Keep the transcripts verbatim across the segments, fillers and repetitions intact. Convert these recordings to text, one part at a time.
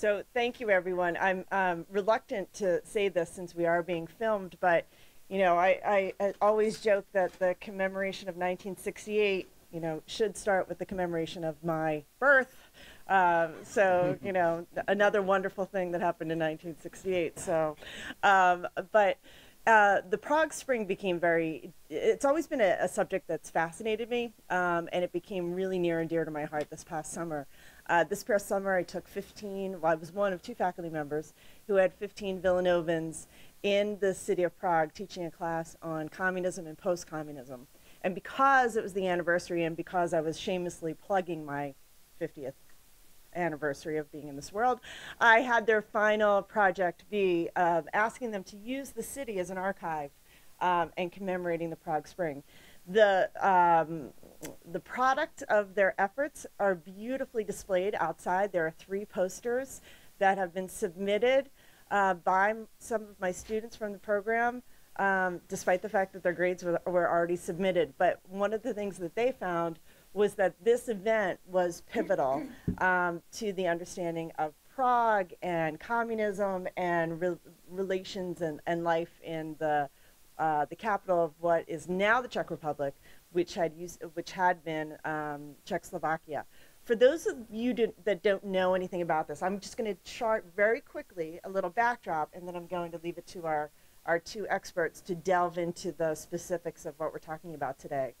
So thank you, everyone. I'm um, reluctant to say this since we are being filmed, but you know, I, I, I always joke that the commemoration of nineteen sixty-eight, you know, should start with the commemoration of my birth. Um, so, you know, another wonderful thing that happened in nineteen sixty-eight. So, um, but uh, the Prague Spring became very, it's always been a, a subject that's fascinated me, um, and it became really near and dear to my heart this past summer. Uh, this past summer, I took fifteen, well, I was one of two faculty members who had fifteen Villanovans in the city of Prague teaching a class on communism and post-communism. And because it was the anniversary and because I was shamelessly plugging my fiftieth anniversary of being in this world, I had their final project be uh, asking them to use the city as an archive um, and commemorating the Prague Spring. The, um, the product of their efforts are beautifully displayed outside. There are three posters that have been submitted Uh, by some of my students from the program, um, despite the fact that their grades were, were already submitted. But one of the things that they found was that this event was pivotal um, to the understanding of Prague and communism and re relations and, and life in the, uh, the capital of what is now the Czech Republic, which had, used, which had been um, Czechoslovakia. For those of you do, that don't know anything about this, I'm just going to chart very quickly a little backdrop, and then I'm going to leave it to our, our two experts to delve into the specifics of what we're talking about today.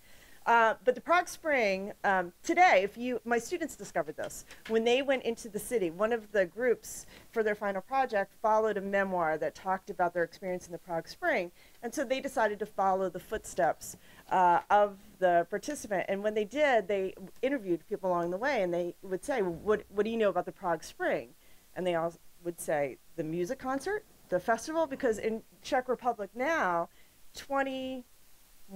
Uh, but the Prague Spring, um, today, if you, my students discovered this. When they went into the city, one of the groups for their final project followed a memoir that talked about their experience in the Prague Spring. And so they decided to follow the footsteps uh, of the participant. And when they did, they interviewed people along the way. And they would say, well, what, what do you know about the Prague Spring? And they all would say, the music concert, the festival, because in Czech Republic now, twenty,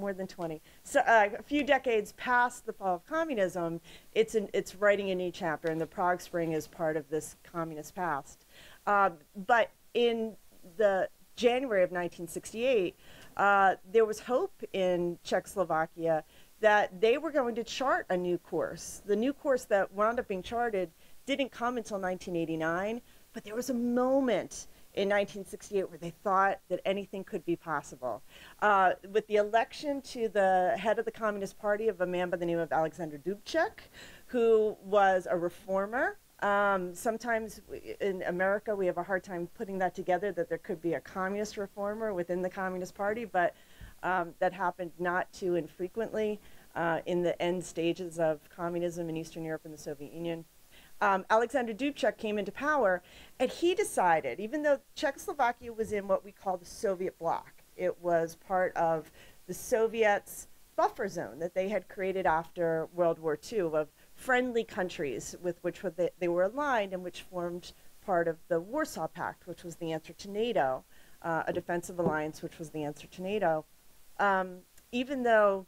more than twenty. So uh, a few decades past the fall of communism, it's, an, it's writing a new chapter, and the Prague Spring is part of this communist past. Uh, but in the January of nineteen sixty-eight, uh, there was hope in Czechoslovakia that they were going to chart a new course. The new course that wound up being charted didn't come until nineteen eighty-nine, but there was a moment in nineteen sixty-eight where they thought that anything could be possible. Uh, with the election to the head of the Communist Party of a man by the name of Alexander Dubček, who was a reformer. Um, sometimes we, in America, we have a hard time putting that together, that there could be a communist reformer within the Communist Party, but um, that happened not too infrequently uh, in the end stages of communism in Eastern Europe and the Soviet Union. Um, Alexander Dubček came into power, and he decided, even though Czechoslovakia was in what we call the Soviet bloc, it was part of the Soviets' buffer zone that they had created after World War Two of friendly countries with which they, they were aligned and which formed part of the Warsaw Pact, which was the answer to NATO, uh, a defensive alliance, which was the answer to NATO. Um, even though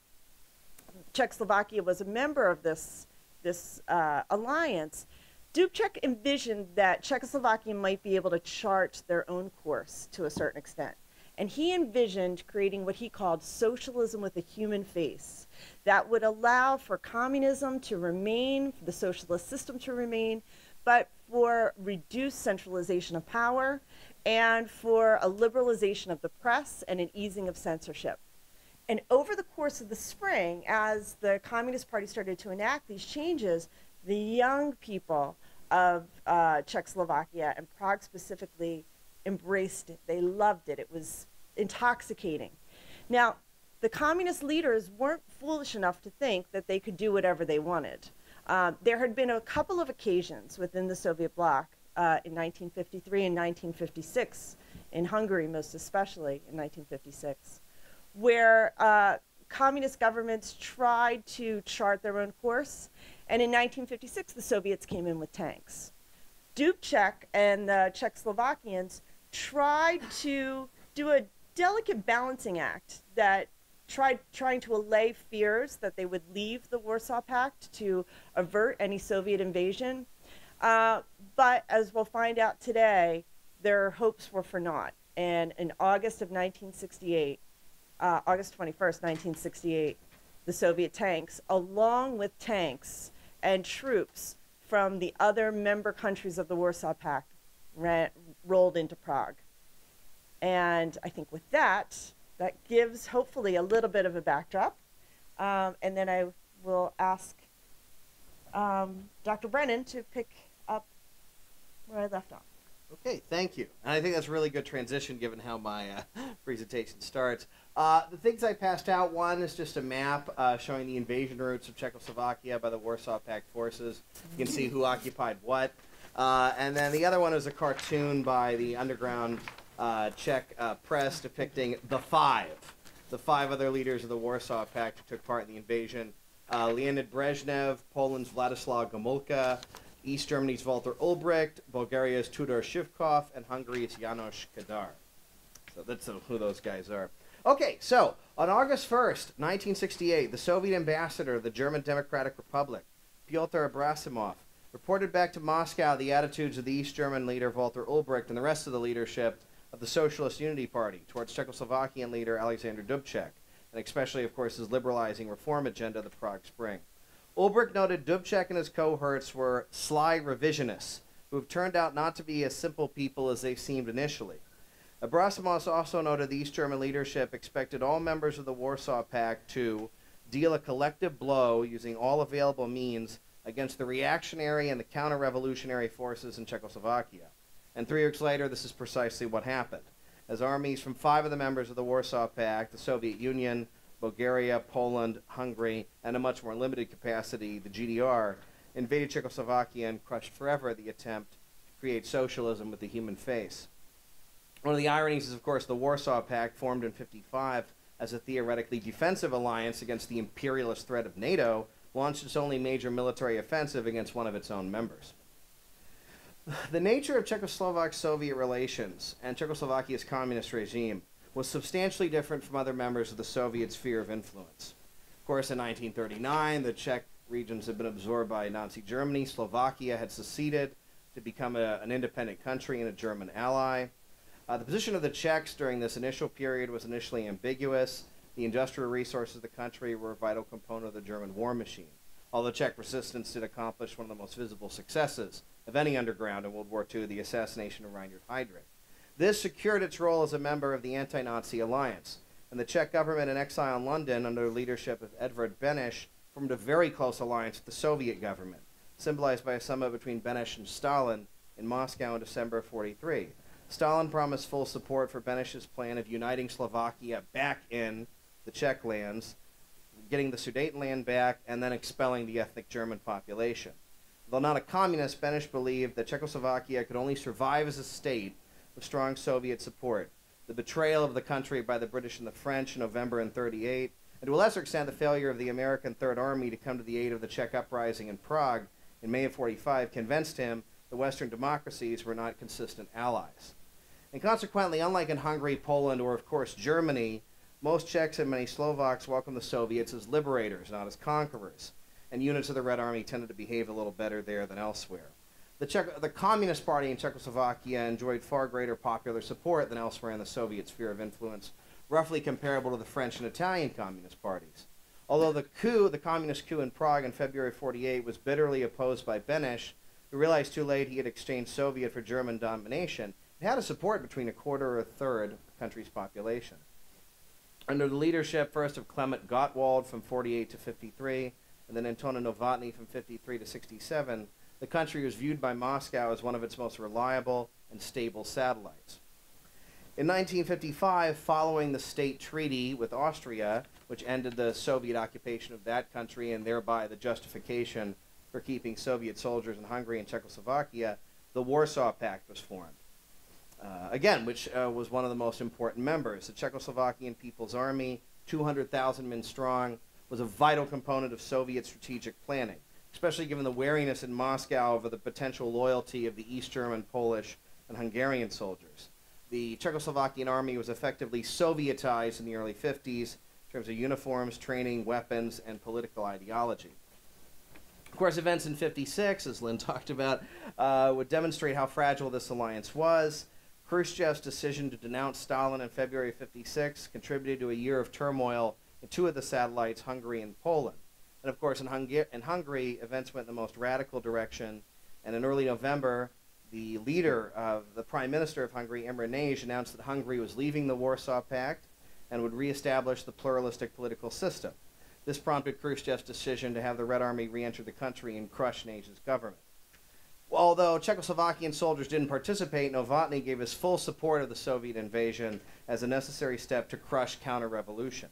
Czechoslovakia was a member of this this uh, alliance, Dubček envisioned that Czechoslovakia might be able to chart their own course to a certain extent. And he envisioned creating what he called socialism with a human face that would allow for communism to remain, for the socialist system to remain, but for reduced centralization of power and for a liberalization of the press and an easing of censorship. And over the course of the spring, as the Communist Party started to enact these changes, the young people of uh, Czechoslovakia and Prague specifically embraced it. They loved it. It was intoxicating. Now, the communist leaders weren't foolish enough to think that they could do whatever they wanted. Um, there had been a couple of occasions within the Soviet bloc uh, in nineteen fifty-three and nineteen fifty-six, in Hungary most especially in nineteen fifty-six, where uh, communist governments tried to chart their own course. And in nineteen fifty-six, the Soviets came in with tanks. Dubček and the Czechoslovakians tried to do a delicate balancing act that tried trying to allay fears that they would leave the Warsaw Pact to avert any Soviet invasion. Uh, but as we'll find out today, their hopes were for naught. And in August of nineteen sixty-eight, Uh, August twenty-first, nineteen sixty-eight, the Soviet tanks, along with tanks and troops from the other member countries of the Warsaw Pact ran, rolled into Prague. And I think with that, that gives hopefully a little bit of a backdrop. Um, and then I will ask um, Doctor Brennan to pick up where I left off. Okay, thank you. And I think that's a really good transition given how my uh, presentation starts. Uh, the things I passed out, one is just a map uh, showing the invasion routes of Czechoslovakia by the Warsaw Pact forces. You can see who occupied what. Uh, and then the other one is a cartoon by the underground uh, Czech uh, press depicting the five, the five other leaders of the Warsaw Pact who took part in the invasion. Uh, Leonid Brezhnev, Poland's Władysław Gomułka, East Germany's Walter Ulbricht, Bulgaria's Todor Zhivkov, and Hungary's János Kádár. So that's who those guys are. Okay, so on August first, nineteen sixty-eight, the Soviet ambassador of the German Democratic Republic, Pyotr Abrasimov, reported back to Moscow the attitudes of the East German leader Walter Ulbricht and the rest of the leadership of the Socialist Unity Party towards Czechoslovakian leader Alexander Dubček, and especially, of course, his liberalizing reform agenda of the Prague Spring. Ulbricht noted Dubček and his cohorts were sly revisionists who have turned out not to be as simple people as they seemed initially. Abrasimov also noted the East German leadership expected all members of the Warsaw Pact to deal a collective blow using all available means against the reactionary and the counter-revolutionary forces in Czechoslovakia. And three weeks later, this is precisely what happened, as armies from five of the members of the Warsaw Pact, the Soviet Union, Bulgaria, Poland, Hungary, and a much more limited capacity, the G D R, invaded Czechoslovakia and crushed forever the attempt to create socialism with the human face. One of the ironies is, of course, the Warsaw Pact, formed in fifty-five as a theoretically defensive alliance against the imperialist threat of NATO, launched its only major military offensive against one of its own members. The nature of Czechoslovak-Soviet relations and Czechoslovakia's communist regime was substantially different from other members of the Soviet sphere of influence. Of course, in nineteen thirty-nine, the Czech regions had been absorbed by Nazi Germany. Slovakia had seceded to become a, an independent country and a German ally. Uh, the position of the Czechs during this initial period was initially ambiguous. The industrial resources of the country were a vital component of the German war machine, although Czech resistance did accomplish one of the most visible successes of any underground in World War Two, the assassination of Reinhard Heydrich. This secured its role as a member of the anti-Nazi alliance, and the Czech government in exile in London under the leadership of Edvard Beneš formed a very close alliance with the Soviet government, symbolized by a summit between Beneš and Stalin in Moscow in December of forty-three. Stalin promised full support for Beneš's plan of uniting Slovakia back in the Czech lands, getting the Sudetenland back, and then expelling the ethnic German population. Though not a communist, Beneš believed that Czechoslovakia could only survive as a state with strong Soviet support. The betrayal of the country by the British and the French in November in thirty-eight, and to a lesser extent the failure of the American Third Army to come to the aid of the Czech uprising in Prague in May of forty-five convinced him the Western democracies were not consistent allies. And consequently, unlike in Hungary, Poland, or of course Germany, most Czechs and many Slovaks welcomed the Soviets as liberators, not as conquerors, and units of the Red Army tended to behave a little better there than elsewhere. The, Czech, the Communist Party in Czechoslovakia enjoyed far greater popular support than elsewhere in the Soviet sphere of influence, roughly comparable to the French and Italian Communist parties. Although the coup, the Communist coup in Prague in February forty-eight was bitterly opposed by Beneš, who realized too late he had exchanged Soviet for German domination, it had a support between a quarter or a third of the country's population. Under the leadership first of Clement Gottwald from forty-eight to fifty-three, and then Antonin Novotny from fifty-three to sixty-seven, the country was viewed by Moscow as one of its most reliable and stable satellites. In nineteen fifty-five, following the state treaty with Austria, which ended the Soviet occupation of that country and thereby the justification for keeping Soviet soldiers in Hungary and Czechoslovakia, the Warsaw Pact was formed. Uh, again, which uh, was one of the most important members. The Czechoslovakian People's Army, two hundred thousand men strong, was a vital component of Soviet strategic planning, especially given the wariness in Moscow over the potential loyalty of the East German, Polish, and Hungarian soldiers. The Czechoslovakian army was effectively Sovietized in the early fifties in terms of uniforms, training, weapons, and political ideology. Of course, events in fifty-six, as Lynn talked about, uh, would demonstrate how fragile this alliance was. Khrushchev's decision to denounce Stalin in February of fifty-six contributed to a year of turmoil in two of the satellites, Hungary and Poland. And of course, in, Hungar in Hungary, events went in the most radical direction. And in early November, the leader of the Prime Minister of Hungary, Imre Nagy, announced that Hungary was leaving the Warsaw Pact and would reestablish the pluralistic political system. This prompted Khrushchev's decision to have the Red Army re-enter the country and crush Nagy's government. Although Czechoslovakian soldiers didn't participate, Novotny gave his full support of the Soviet invasion as a necessary step to crush counter-revolution.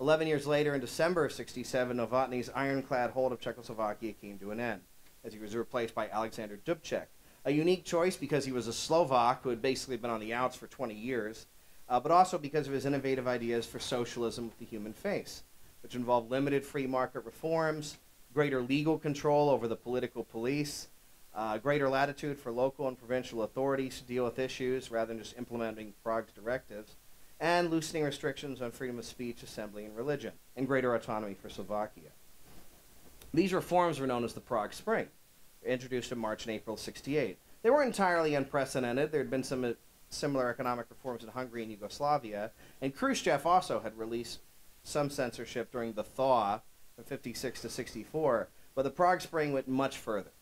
Eleven years later, in December of sixty-seven, Novotny's ironclad hold of Czechoslovakia came to an end, as he was replaced by Alexander Dubček, a unique choice because he was a Slovak who had basically been on the outs for twenty years, uh, but also because of his innovative ideas for socialism with the human face, which involved limited free market reforms, greater legal control over the political police, Uh, greater latitude for local and provincial authorities to deal with issues rather than just implementing Prague's directives, and loosening restrictions on freedom of speech, assembly, and religion, and greater autonomy for Slovakia. These reforms were known as the Prague Spring, introduced in March and April sixty-eight. They weren't entirely unprecedented. There had been some uh, similar economic reforms in Hungary and Yugoslavia, and Khrushchev also had released some censorship during the thaw from fifty-six to sixty-four, but the Prague Spring went much further.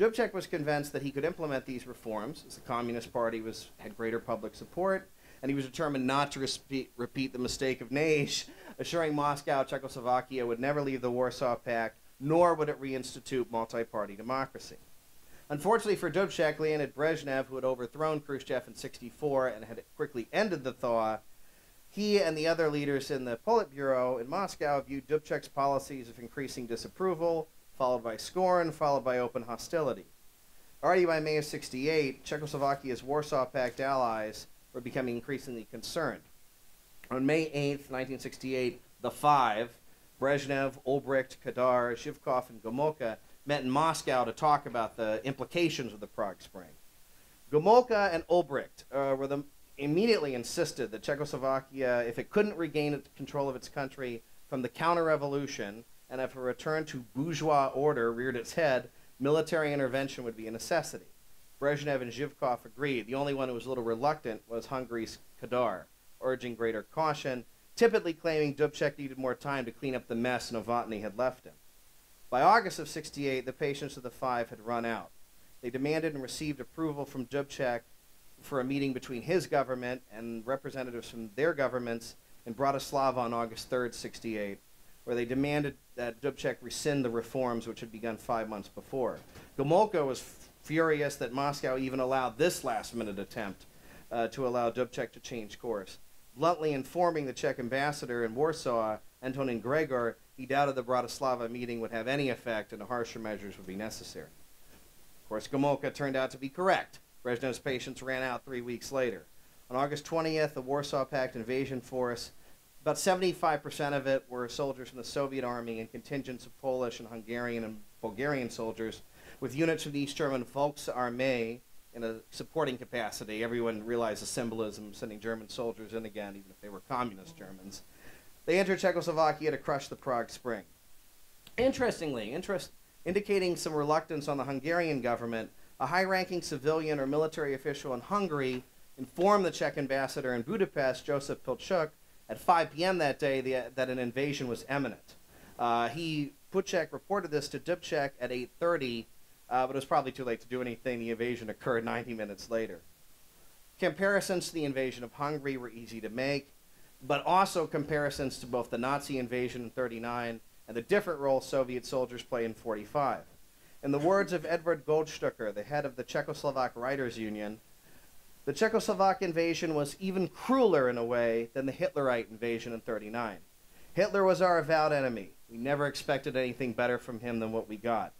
Dubček was convinced that he could implement these reforms, as the Communist Party was, had greater public support, and he was determined not to repeat, repeat the mistake of Nagy, assuring Moscow Czechoslovakia would never leave the Warsaw Pact, nor would it reinstitute multi-party democracy. Unfortunately for Dubček, Leonid Brezhnev, who had overthrown Khrushchev in sixty-four and had quickly ended the thaw, he and the other leaders in the Politburo in Moscow viewed Dubček's policies of increasing disapproval, followed by scorn, followed by open hostility. Already by May of sixty-eight, Czechoslovakia's Warsaw Pact allies were becoming increasingly concerned. On May eighth, nineteen sixty-eight, the Five, Brezhnev, Ulbricht, Kádár, Zhivkov, and Gomulka, met in Moscow to talk about the implications of the Prague Spring. Gomulka and Ulbricht uh, were the, immediately insisted that Czechoslovakia, if it couldn't regain its control of its country from the counter-revolution, and if a return to bourgeois order reared its head, military intervention would be a necessity. Brezhnev and Zhivkov agreed. The only one who was a little reluctant was Hungary's Kádár, urging greater caution, typically claiming Dubček needed more time to clean up the mess Novotny had left him. By August of sixty-eight, the patience of the Five had run out. They demanded and received approval from Dubček for a meeting between his government and representatives from their governments in Bratislava on August third, sixty-eight, where they demanded that Dubček rescind the reforms which had begun five months before. Gomulka was furious that Moscow even allowed this last-minute attempt uh, to allow Dubček to change course. Bluntly informing the Czech ambassador in Warsaw, Antonin Gregor, he doubted the Bratislava meeting would have any effect and harsher measures would be necessary. Of course, Gomulka turned out to be correct. Brezhnev's patience ran out three weeks later. On August twentieth, the Warsaw Pact invasion force, about seventy-five percent of it were soldiers from the Soviet Army and contingents of Polish and Hungarian and Bulgarian soldiers, with units from the East German Volksarmee in a supporting capacity. Everyone realized the symbolism, sending German soldiers in again, even if they were communist Germans. They entered Czechoslovakia to crush the Prague Spring. Interestingly, interest, indicating some reluctance on the Hungarian government, a high-ranking civilian or military official in Hungary informed the Czech ambassador in Budapest, Joseph Pilchuk, at five P M that day, the, uh, that an invasion was imminent. Uh, he, Puchek, reported this to Dubček at eight thirty, uh, but it was probably too late to do anything. The invasion occurred ninety minutes later. Comparisons to the invasion of Hungary were easy to make, but also comparisons to both the Nazi invasion in thirty-nine and the different role Soviet soldiers play in forty-five. In the words of Edward Goldstucker, the head of the Czechoslovak Writers' Union, the Czechoslovak invasion was even crueler in a way than the Hitlerite invasion in thirty-nine. Hitler was our avowed enemy. We never expected anything better from him than what we got.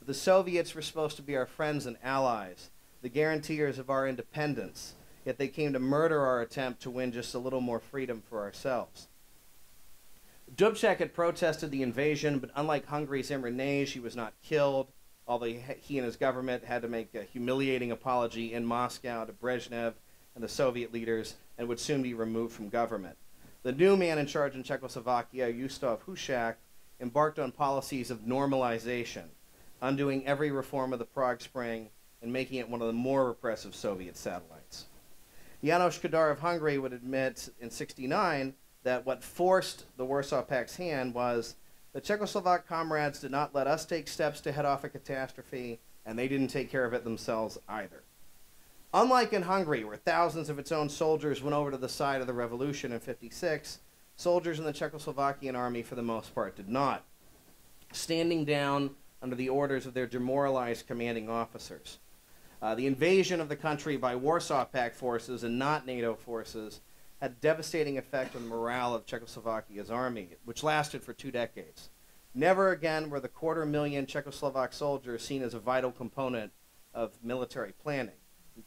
But the Soviets were supposed to be our friends and allies, the guarantors of our independence, yet they came to murder our attempt to win just a little more freedom for ourselves. Dubček had protested the invasion, but unlike Hungary's Imre Nagy, he was not killed, although he and his government had to make a humiliating apology in Moscow to Brezhnev and the Soviet leaders and would soon be removed from government. The new man in charge in Czechoslovakia, Gustav Husak, embarked on policies of normalization, undoing every reform of the Prague Spring and making it one of the more repressive Soviet satellites. János Kádár of Hungary would admit in sixty-nine that what forced the Warsaw Pact's hand was The Czechoslovak comrades did not let us take steps to head off a catastrophe, and they didn't take care of it themselves either. Unlike in Hungary, where thousands of its own soldiers went over to the side of the revolution in fifty-six, soldiers in the Czechoslovakian army, for the most part, did not, standing down under the orders of their demoralized commanding officers. Uh, the invasion of the country by Warsaw Pact forces and not NATO forces had a devastating effect on the morale of Czechoslovakia's army, which lasted for two decades. Never again were the quarter million Czechoslovak soldiers seen as a vital component of military planning.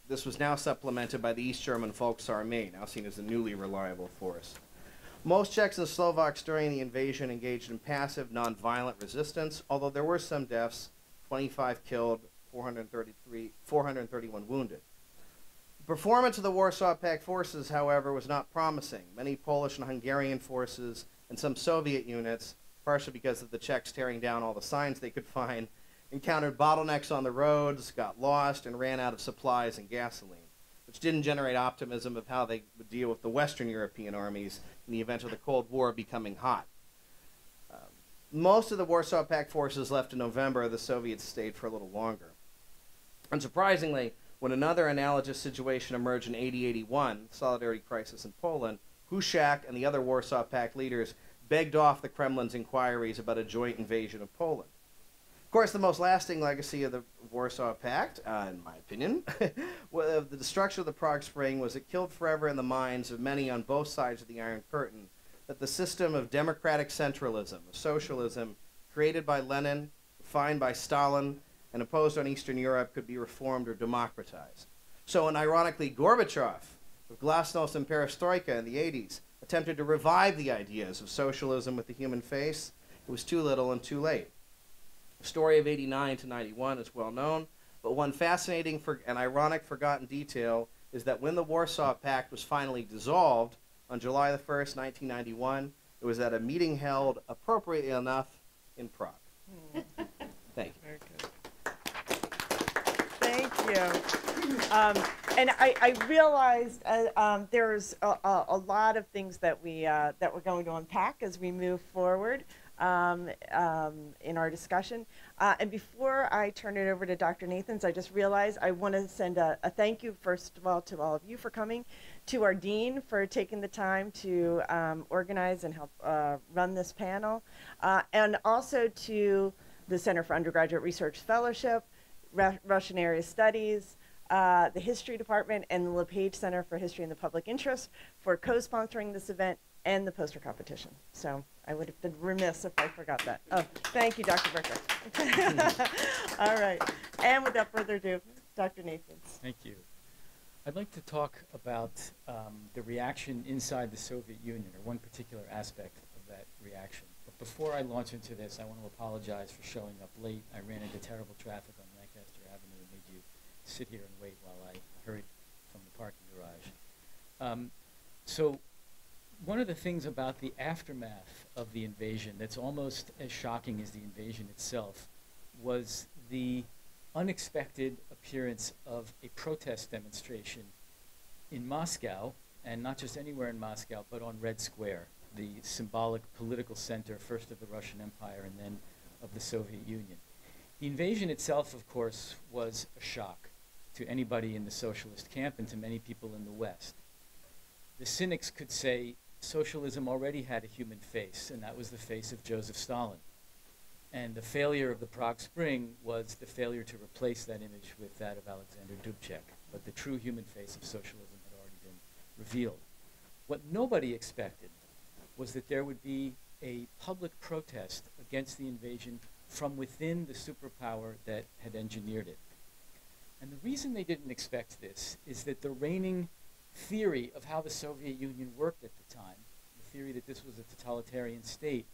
This was now supplemented by the East German Volksarmee, now seen as a newly reliable force. Most Czechs and Slovaks during the invasion engaged in passive, nonviolent resistance, although there were some deaths, twenty-five killed, four hundred thirty-one wounded. The performance of the Warsaw Pact forces, however, was not promising. Many Polish and Hungarian forces and some Soviet units, partially because of the Czechs tearing down all the signs they could find, encountered bottlenecks on the roads, got lost, and ran out of supplies and gasoline, which didn't generate optimism of how they would deal with the Western European armies in the event of the Cold War becoming hot. Uh, most of the Warsaw Pact forces left in November. The Soviets stayed for a little longer. Unsurprisingly, when another analogous situation emerged in eighty eighty-one, the Solidarity Crisis in Poland, Husak and the other Warsaw Pact leaders begged off the Kremlin's inquiries about a joint invasion of Poland. Of course, the most lasting legacy of the Warsaw Pact, uh, in my opinion, was the destruction of the Prague Spring, was it killed forever in the minds of many on both sides of the Iron Curtain that the system of democratic centralism, of socialism, created by Lenin, defined by Stalin, and imposed on Eastern Europe could be reformed or democratized. So, and ironically, Gorbachev, with Glasnost and Perestroika in the eighties, attempted to revive the ideas of socialism with the human face. It was too little and too late. The story of eighty-nine to ninety-one is well known, but one fascinating for and ironic forgotten detail is that when the Warsaw Pact was finally dissolved on July the first, nineteen ninety-one, it was at a meeting held, appropriately enough, in Prague. Thank you. Very good. Thank you. Um, and I, I realized uh, um, there's a, a, a lot of things that, we, uh, that we're going to unpack as we move forward. Um, um, in our discussion. Uh, and before I turn it over to Doctor Nathans, I just realized I want to send a, a thank you, first of all, to all of you for coming, to our dean for taking the time to um, organize and help uh, run this panel, uh, and also to the Center for Undergraduate Research Fellowship, Ra Russian Area Studies, uh, the History Department, and the LePage Center for History and the Public Interest for co-sponsoring this event and the poster competition. So I would have been remiss if I forgot that. Oh, thank you, Doctor Berker. All right. And without further ado, Doctor Nathans. Thank you. I'd like to talk about um, the reaction inside the Soviet Union, or one particular aspect of that reaction. But before I launch into this, I want to apologize for showing up late. I ran into terrible traffic on Lancaster Avenue and made you sit here and wait while I hurried from the parking garage. Um, so. One of the things about the aftermath of the invasion that's almost as shocking as the invasion itself was the unexpected appearance of a protest demonstration in Moscow, and not just anywhere in Moscow, but on Red Square, the symbolic political center, first of the Russian Empire and then of the Soviet Union. The invasion itself, of course, was a shock to anybody in the socialist camp and to many people in the West. The cynics could say, socialism already had a human face, and that was the face of Joseph Stalin. And the failure of the Prague Spring was the failure to replace that image with that of Alexander Dubček. But the true human face of socialism had already been revealed. What nobody expected was that there would be a public protest against the invasion from within the superpower that had engineered it. And the reason they didn't expect this is that the reigning theory of how the Soviet Union worked at the time, the theory that this was a totalitarian state,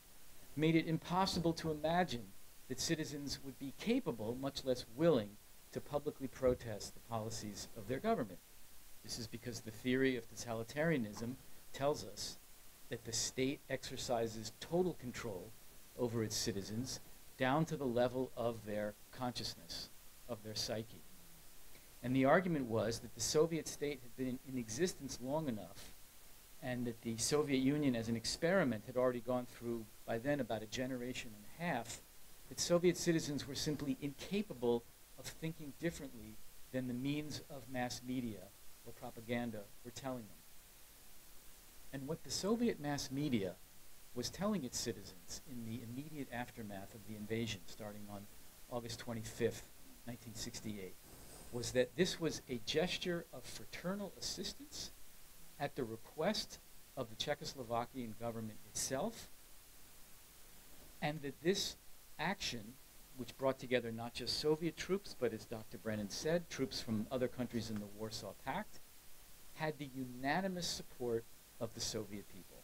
made it impossible to imagine that citizens would be capable, much less willing, to publicly protest the policies of their government. This is because the theory of totalitarianism tells us that the state exercises total control over its citizens down to the level of their consciousness, of their psyche. And the argument was that the Soviet state had been in, in existence long enough and that the Soviet Union as an experiment had already gone through, by then, about a generation and a half, that Soviet citizens were simply incapable of thinking differently than the means of mass media or propaganda were telling them. And what the Soviet mass media was telling its citizens in the immediate aftermath of the invasion, starting on August twenty-fifth, nineteen sixty-eight, was that this was a gesture of fraternal assistance at the request of the Czechoslovakian government itself, and that this action, which brought together not just Soviet troops, but as Doctor Brennan said, troops from other countries in the Warsaw Pact, had the unanimous support of the Soviet people.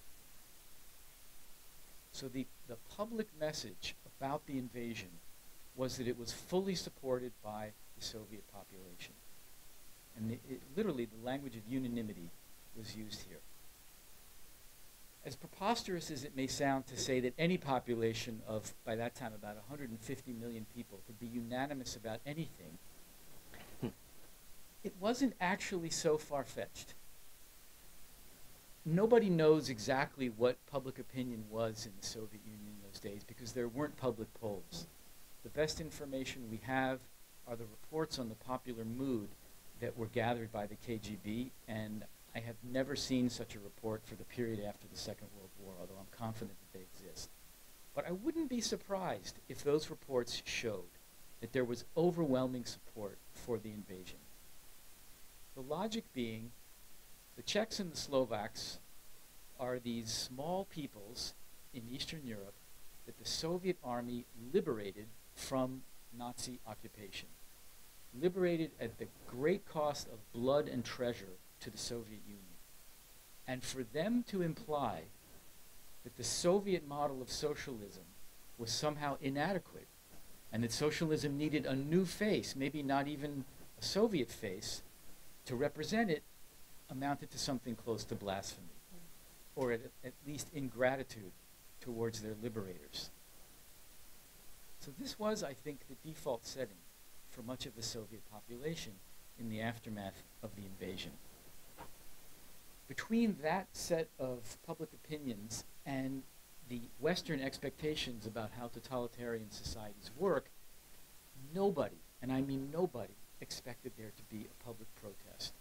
So the, the public message about the invasion was that it was fully supported by the Soviet population. And it, it, literally, the language of unanimity was used here. As preposterous as it may sound to say that any population of, by that time, about one hundred fifty million people could be unanimous about anything, hmm. it wasn't actually so far-fetched. Nobody knows exactly what public opinion was in the Soviet Union in those days because there weren't public polls. The best information we have are the reports on the popular mood that were gathered by the K G B, and I have never seen such a report for the period after the Second World War, although I'm confident that they exist. But I wouldn't be surprised if those reports showed that there was overwhelming support for the invasion. The logic being, the Czechs and the Slovaks are these small peoples in Eastern Europe that the Soviet army liberated from Nazi occupation, liberated at the great cost of blood and treasure to the Soviet Union. And for them to imply that the Soviet model of socialism was somehow inadequate and that socialism needed a new face, maybe not even a Soviet face, to represent it, amounted to something close to blasphemy, or at, at least ingratitude towards their liberators. So this was, I think, the default setting for much of the Soviet population in the aftermath of the invasion. Between that set of public opinions and the Western expectations about how totalitarian societies work, nobody, and I mean nobody, expected there to be a public protest,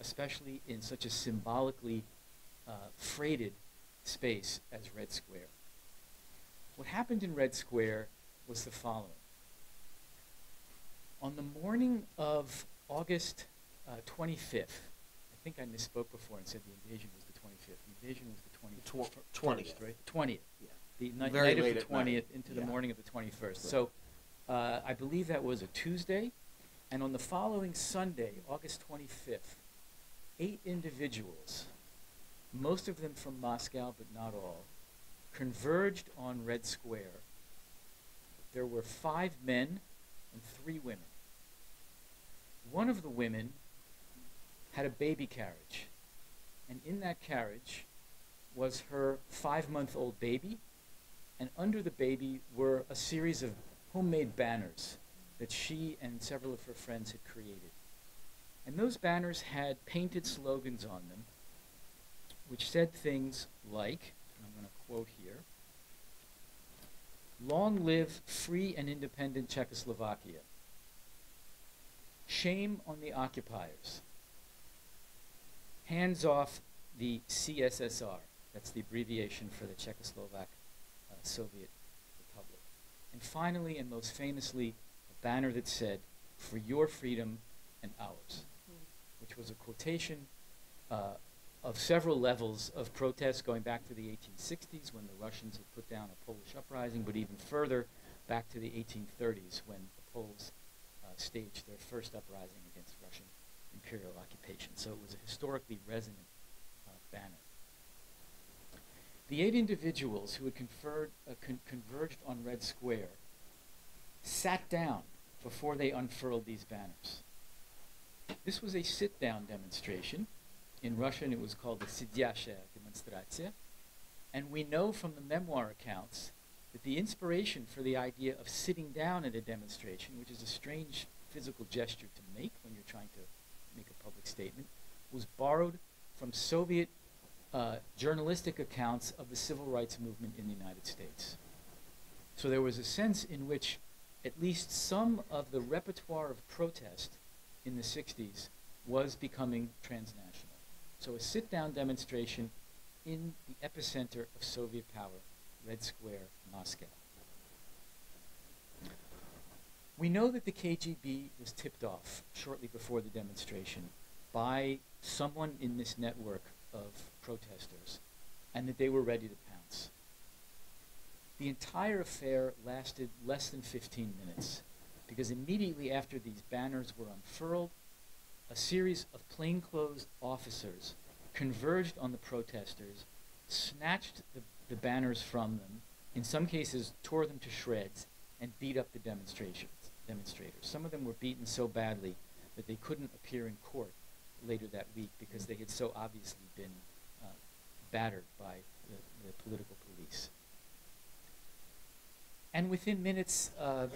especially in such a symbolically uh, freighted space as Red Square. What happened in Red Square was the following. On the morning of August uh, twenty-fifth, I think I misspoke before and said the invasion was the twenty-fifth. The invasion was the twentieth, right? twentieth, yeah. The night, night of the twentieth into yeah. the morning of the twenty-first. Right. So uh, I believe that was a Tuesday. And on the following Sunday, August twenty-fifth, eight individuals, most of them from Moscow, but not all, converged on Red Square. There were five men and three women. One of the women had a baby carriage, and in that carriage was her five-month-old baby, and under the baby were a series of homemade banners that she and several of her friends had created. And those banners had painted slogans on them, which said things like, and I'm going to quote here, "Long live free and independent Czechoslovakia. Shame on the occupiers. Hands off the C S S R." That's the abbreviation for the Czechoslovak uh, Soviet Republic. And finally, and most famously, banner that said, "For your freedom and ours," which was a quotation uh, of several levels of protests going back to the eighteen sixties when the Russians had put down a Polish uprising, but even further back to the eighteen thirties when the Poles uh, staged their first uprising against Russian imperial occupation. So it was a historically resonant uh, banner. The eight individuals who had conferred, uh, con converged on Red Square sat down before they unfurled these banners. This was a sit-down demonstration. In Russian, it was called the sidyashaya demonstratia. And we know from the memoir accounts that the inspiration for the idea of sitting down at a demonstration, which is a strange physical gesture to make when you're trying to make a public statement, was borrowed from Soviet uh, journalistic accounts of the civil rights movement in the United States. So there was a sense in which at least some of the repertoire of protest in the sixties was becoming transnational. So a sit-down demonstration in the epicenter of Soviet power, Red Square, Moscow. We know that the K G B was tipped off shortly before the demonstration by someone in this network of protesters, and that they were ready to pounce. The entire affair lasted less than fifteen minutes, because immediately after these banners were unfurled, a series of plainclothes officers converged on the protesters, snatched the, the banners from them, in some cases tore them to shreds, and beat up the demonstrations, demonstrators. Some of them were beaten so badly that they couldn't appear in court later that week because they had so obviously been uh, battered by the, the political police. And within minutes, uh,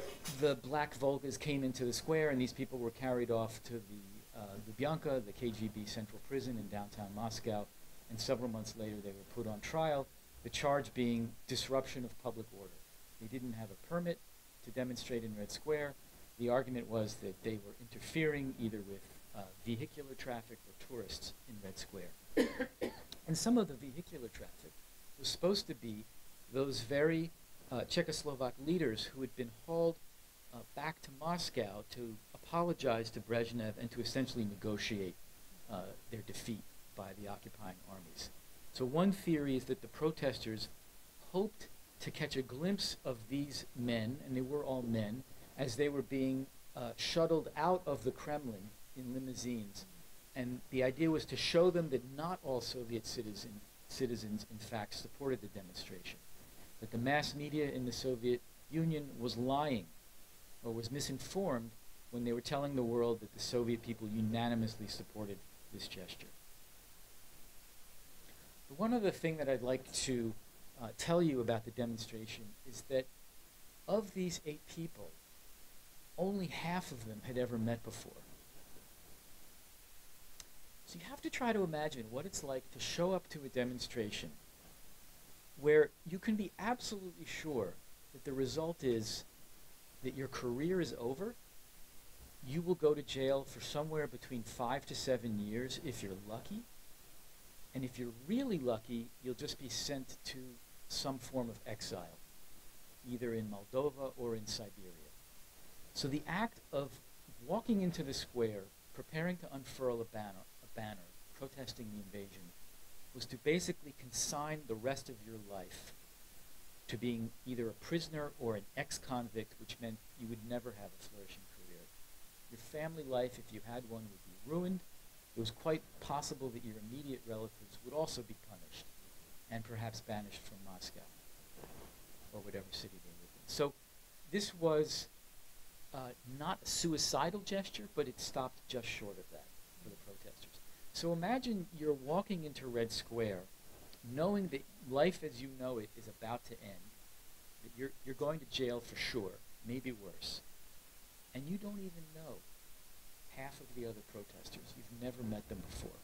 the black Volgas came into the square, and these people were carried off to the uh, Lubyanka, the K G B central prison in downtown Moscow, and several months later they were put on trial, the charge being disruption of public order. They didn't have a permit to demonstrate in Red Square. The argument was that they were interfering either with uh, vehicular traffic or tourists in Red Square. And some of the vehicular traffic was supposed to be those very Uh, Czechoslovak leaders who had been hauled uh, back to Moscow to apologize to Brezhnev and to essentially negotiate uh, their defeat by the occupying armies. So one theory is that the protesters hoped to catch a glimpse of these men, and they were all men, as they were being uh, shuttled out of the Kremlin in limousines. And the idea was to show them that not all Soviet citizen, citizens, in fact, supported the demonstration, that the mass media in the Soviet Union was lying or was misinformed when they were telling the world that the Soviet people unanimously supported this gesture. But one other thing that I'd like to uh, tell you about the demonstration is that of these eight people, only half of them had ever met before. So you have to try to imagine what it's like to show up to a demonstration where you can be absolutely sure that the result is that your career is over, you will go to jail for somewhere between five to seven years if you're lucky, and if you're really lucky, you'll just be sent to some form of exile, either in Moldova or in Siberia. So the act of walking into the square, preparing to unfurl a banner, a banner protesting the invasion, was to basically consign the rest of your life to being either a prisoner or an ex-convict, which meant you would never have a flourishing career. Your family life, if you had one, would be ruined. It was quite possible that your immediate relatives would also be punished and perhaps banished from Moscow or whatever city they lived in. So this was uh, not a suicidal gesture, but it stopped just short of that for the protesters. So imagine you're walking into Red Square, knowing that life as you know it is about to end, that you're, you're going to jail for sure, maybe worse, and you don't even know half of the other protesters. You've never met them before.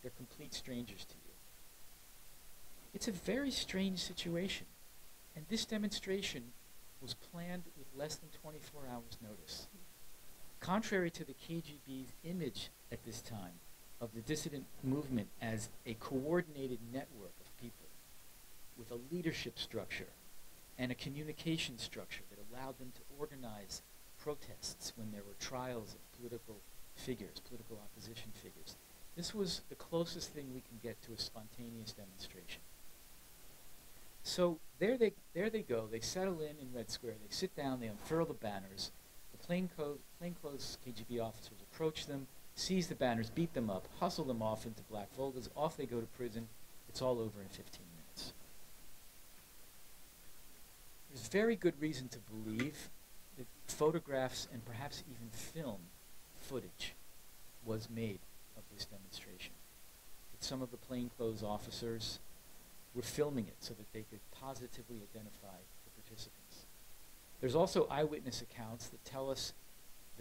They're complete strangers to you. It's a very strange situation, and this demonstration was planned with less than twenty-four hours notice. Contrary to the K G B's image at this time, of the dissident movement as a coordinated network of people with a leadership structure and a communication structure that allowed them to organize protests when there were trials of political figures, political opposition figures. This was the closest thing we can get to a spontaneous demonstration. So there they, there they go. They settle in in Red Square. They sit down. They unfurl the banners. The plainclothes, plainclothes K G B officers approach them, seize the banners, beat them up, hustle them off into black Volgas, off they go to prison. It's all over in fifteen minutes. There's very good reason to believe that photographs and perhaps even film footage was made of this demonstration, that some of the plainclothes officers were filming it so that they could positively identify the participants. There's also eyewitness accounts that tell us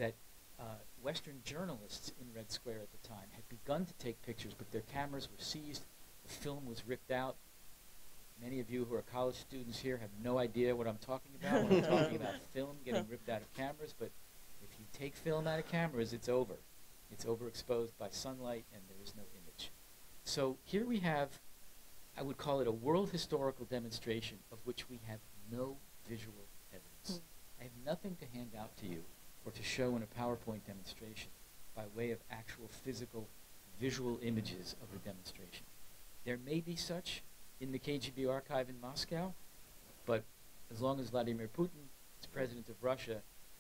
that Uh, Western journalists in Red Square at the time had begun to take pictures, but their cameras were seized, the film was ripped out. Many of you who are college students here have no idea what I'm talking about when I'm talking about film getting ripped out of cameras, but if you take film out of cameras, it's over. It's overexposed by sunlight and there is no image. So here we have, I would call it a world historical demonstration of which we have no visual evidence. Mm. I have nothing to hand out to you or to show in a PowerPoint demonstration by way of actual physical visual images of the demonstration. There may be such in the K G B archive in Moscow, but as long as Vladimir Putin is president of Russia,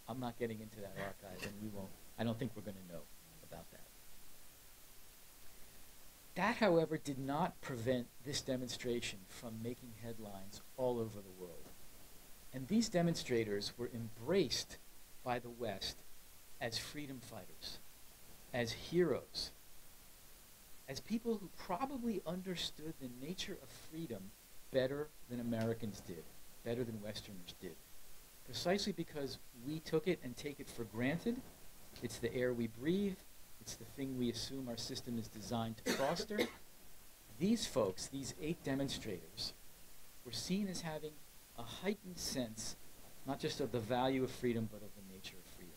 I'm not getting into that archive, and we won't, I don't think we're going to know about that. That, however, did not prevent this demonstration from making headlines all over the world. And these demonstrators were embraced by the West as freedom fighters, as heroes, as people who probably understood the nature of freedom better than Americans did, better than Westerners did. Precisely because we took it and take it for granted. It's the air we breathe. It's the thing we assume our system is designed to foster. These folks, these eight demonstrators, were seen as having a heightened sense, not just of the value of freedom, but of the nature of freedom.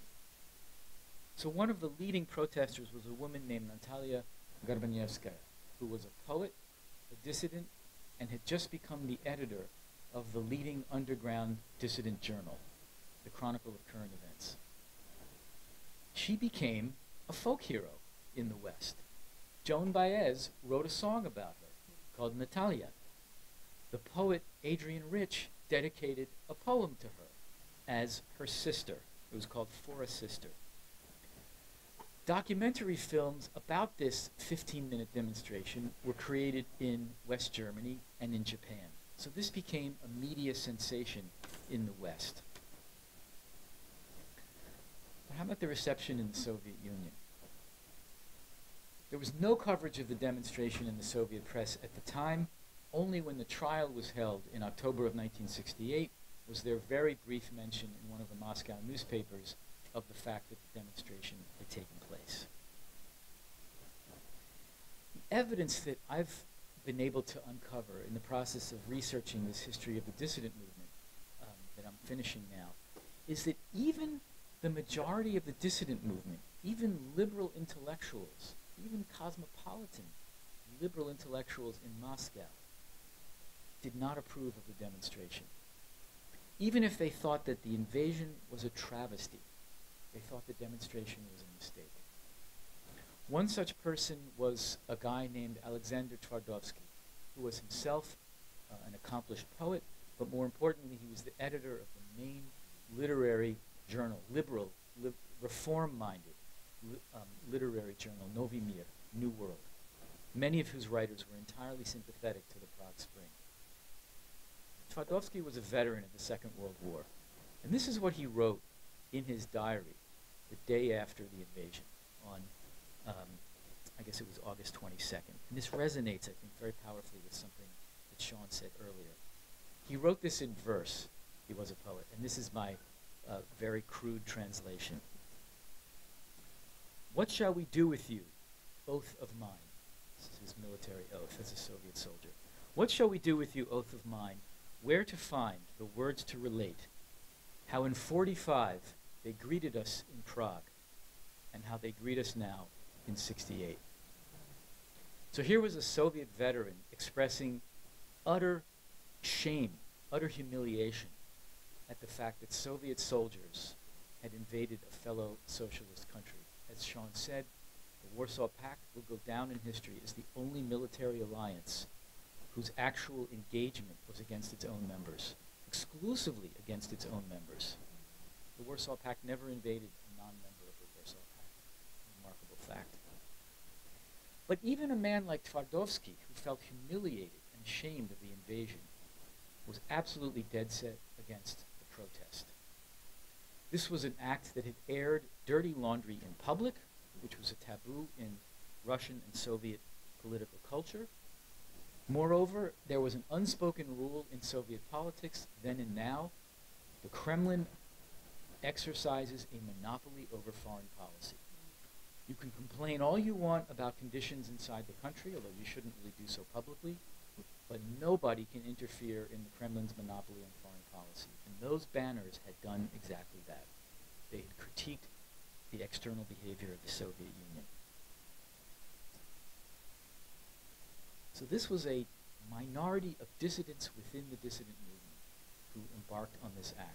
So one of the leading protesters was a woman named Natalia Gorbanevskaya, who was a poet, a dissident, and had just become the editor of the leading underground dissident journal, the Chronicle of Current Events. She became a folk hero in the West. Joan Baez wrote a song about her called Natalia. The poet Adrian Rich dedicated a poem to her as her sister. It was called For a Sister. Documentary films about this fifteen minute demonstration were created in West Germany and in Japan. So this became a media sensation in the West. But how about the reception in the Soviet Union? There was no coverage of the demonstration in the Soviet press at the time. Only when the trial was held in October of nineteen sixty-eight was there very brief mention in one of the Moscow newspapers of the fact that the demonstration had taken place. The evidence that I've been able to uncover in the process of researching this history of the dissident movement um, that I'm finishing now is that even the majority of the dissident movement, even liberal intellectuals, even cosmopolitan liberal intellectuals in Moscow, did not approve of the demonstration. Even if they thought that the invasion was a travesty, they thought the demonstration was a mistake. One such person was a guy named Alexander Tvardovsky, who was himself uh, an accomplished poet, but more importantly, he was the editor of the main literary journal, liberal, li reform-minded li um, literary journal, Nový Mír, New World, many of whose writers were entirely sympathetic to the Prague Spring. Tvardovsky was a veteran of the Second World War, and this is what he wrote in his diary the day after the invasion on Um, I guess it was August twenty-second. And this resonates, I think, very powerfully with something that Sean said earlier. He wrote this in verse. He was a poet. And this is my uh, very crude translation. What shall we do with you, oath of mine? This is his military oath as a Soviet soldier. What shall we do with you, oath of mine? Where to find the words to relate? How in forty-five they greeted us in Prague, and how they greet us now in sixty-eight. So here was a Soviet veteran expressing utter shame, utter humiliation at the fact that Soviet soldiers had invaded a fellow socialist country. As Sean said, the Warsaw Pact will go down in history as the only military alliance whose actual engagement was against its own members, exclusively against its own members. The Warsaw Pact never invaded a non-member of the Warsaw Pact. Remarkable fact. But even a man like Tvardovsky, who felt humiliated and ashamed of the invasion, was absolutely dead set against the protest. This was an act that had aired dirty laundry in public, which was a taboo in Russian and Soviet political culture. Moreover, there was an unspoken rule in Soviet politics, then and now. The Kremlin exercises a monopoly over foreign policy. You can complain all you want about conditions inside the country, although you shouldn't really do so publicly, but nobody can interfere in the Kremlin's monopoly on foreign policy. And those banners had done exactly that. They had critiqued the external behavior of the Soviet Union. So this was a minority of dissidents within the dissident movement who embarked on this act.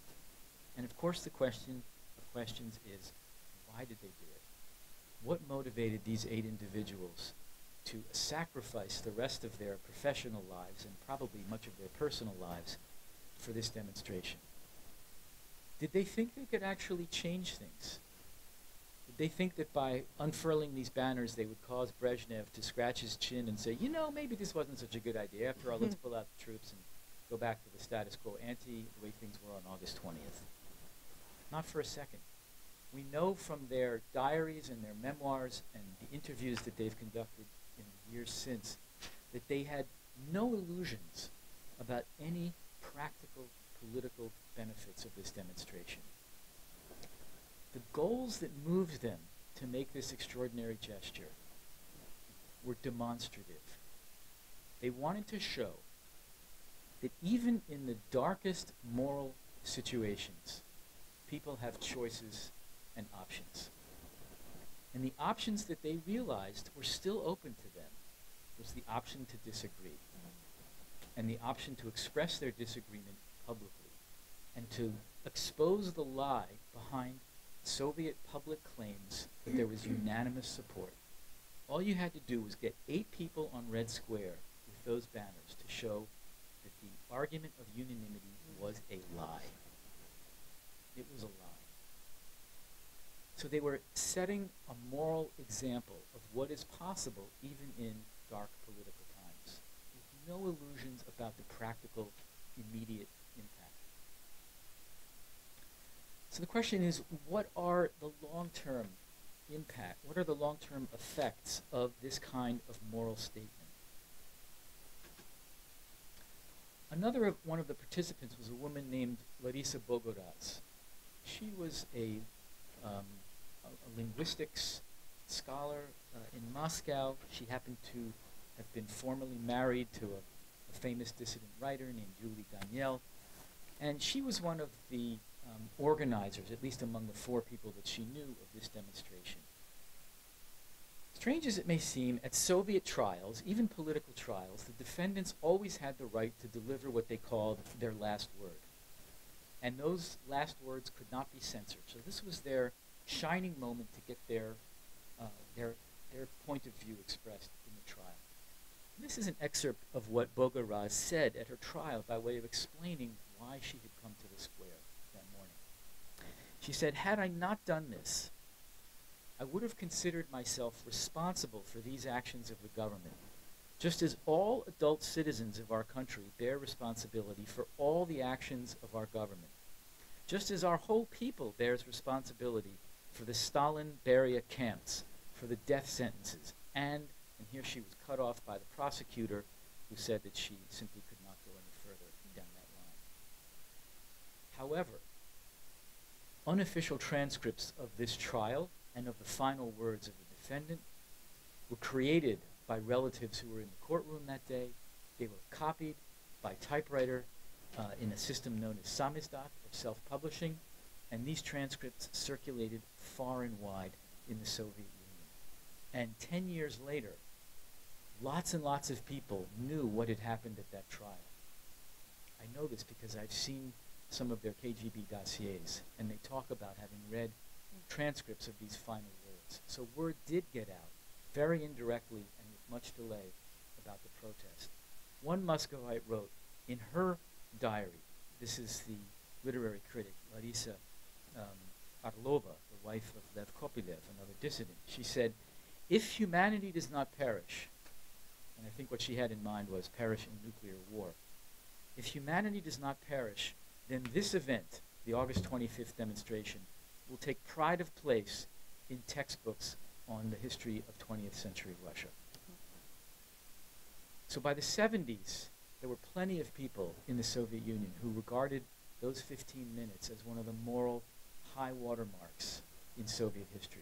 And of course the question of questions is, why did they do it? What motivated these eight individuals to sacrifice the rest of their professional lives and probably much of their personal lives for this demonstration? Did they think they could actually change things? Did they think that by unfurling these banners they would cause Brezhnev to scratch his chin and say, you know, maybe this wasn't such a good idea. After all, let's pull out the troops and go back to the status quo ante, the way things were on August twentieth. Not for a second. We know from their diaries and their memoirs and the interviews that they've conducted in the years since that they had no illusions about any practical political benefits of this demonstration. The goals that moved them to make this extraordinary gesture were demonstrative. They wanted to show that even in the darkest moral situations, people have choices and options. And the options that they realized were still open to them was the option to disagree and the option to express their disagreement publicly and to expose the lie behind Soviet public claims that there was unanimous support. All you had to do was get eight people on Red Square with those banners to show that the argument of unanimity was a lie. It was a lie. So they were setting a moral example of what is possible even in dark political times, with no illusions about the practical, immediate impact. So the question is, what are the long-term impact, what are the long-term effects of this kind of moral statement? Another of, one of the participants was a woman named Larisa Bogoraz. She was a um, a linguistics scholar uh, in Moscow. She happened to have been formerly married to a, a famous dissident writer named Julie Daniel. And she was one of the um, organizers, at least among the four people that she knew of this demonstration. Strange as it may seem, at Soviet trials, even political trials, the defendants always had the right to deliver what they called their last word. And those last words could not be censored. So this was their shining moment to get their, uh, their, their point of view expressed in the trial. And this is an excerpt of what Bogoraz said at her trial by way of explaining why she had come to the square that morning. She said, "Had I not done this, I would have considered myself responsible for these actions of the government, just as all adult citizens of our country bear responsibility for all the actions of our government, just as our whole people bears responsibility for the Stalin Beria camps, for the death sentences, and," and here she was cut off by the prosecutor who said that she simply could not go any further down that line. However, unofficial transcripts of this trial and of the final words of the defendant were created by relatives who were in the courtroom that day. They were copied by typewriter uh, in a system known as samizdat, of self-publishing, and these transcripts circulated far and wide in the Soviet Union. And ten years later, lots and lots of people knew what had happened at that trial. I know this because I've seen some of their K G B dossiers, and they talk about having read transcripts of these final words. So word did get out, very indirectly, much delay, about the protest. One Muscovite wrote in her diary, this is the literary critic, Larisa um, Arlova, the wife of Lev Kopilev, another dissident, she said, "If humanity does not perish," and I think what she had in mind was perish in nuclear war, "if humanity does not perish, then this event, the August twenty-fifth demonstration, will take pride of place in textbooks on the history of twentieth century Russia." So by the seventies, there were plenty of people in the Soviet Union who regarded those fifteen minutes as one of the moral high watermarks in Soviet history.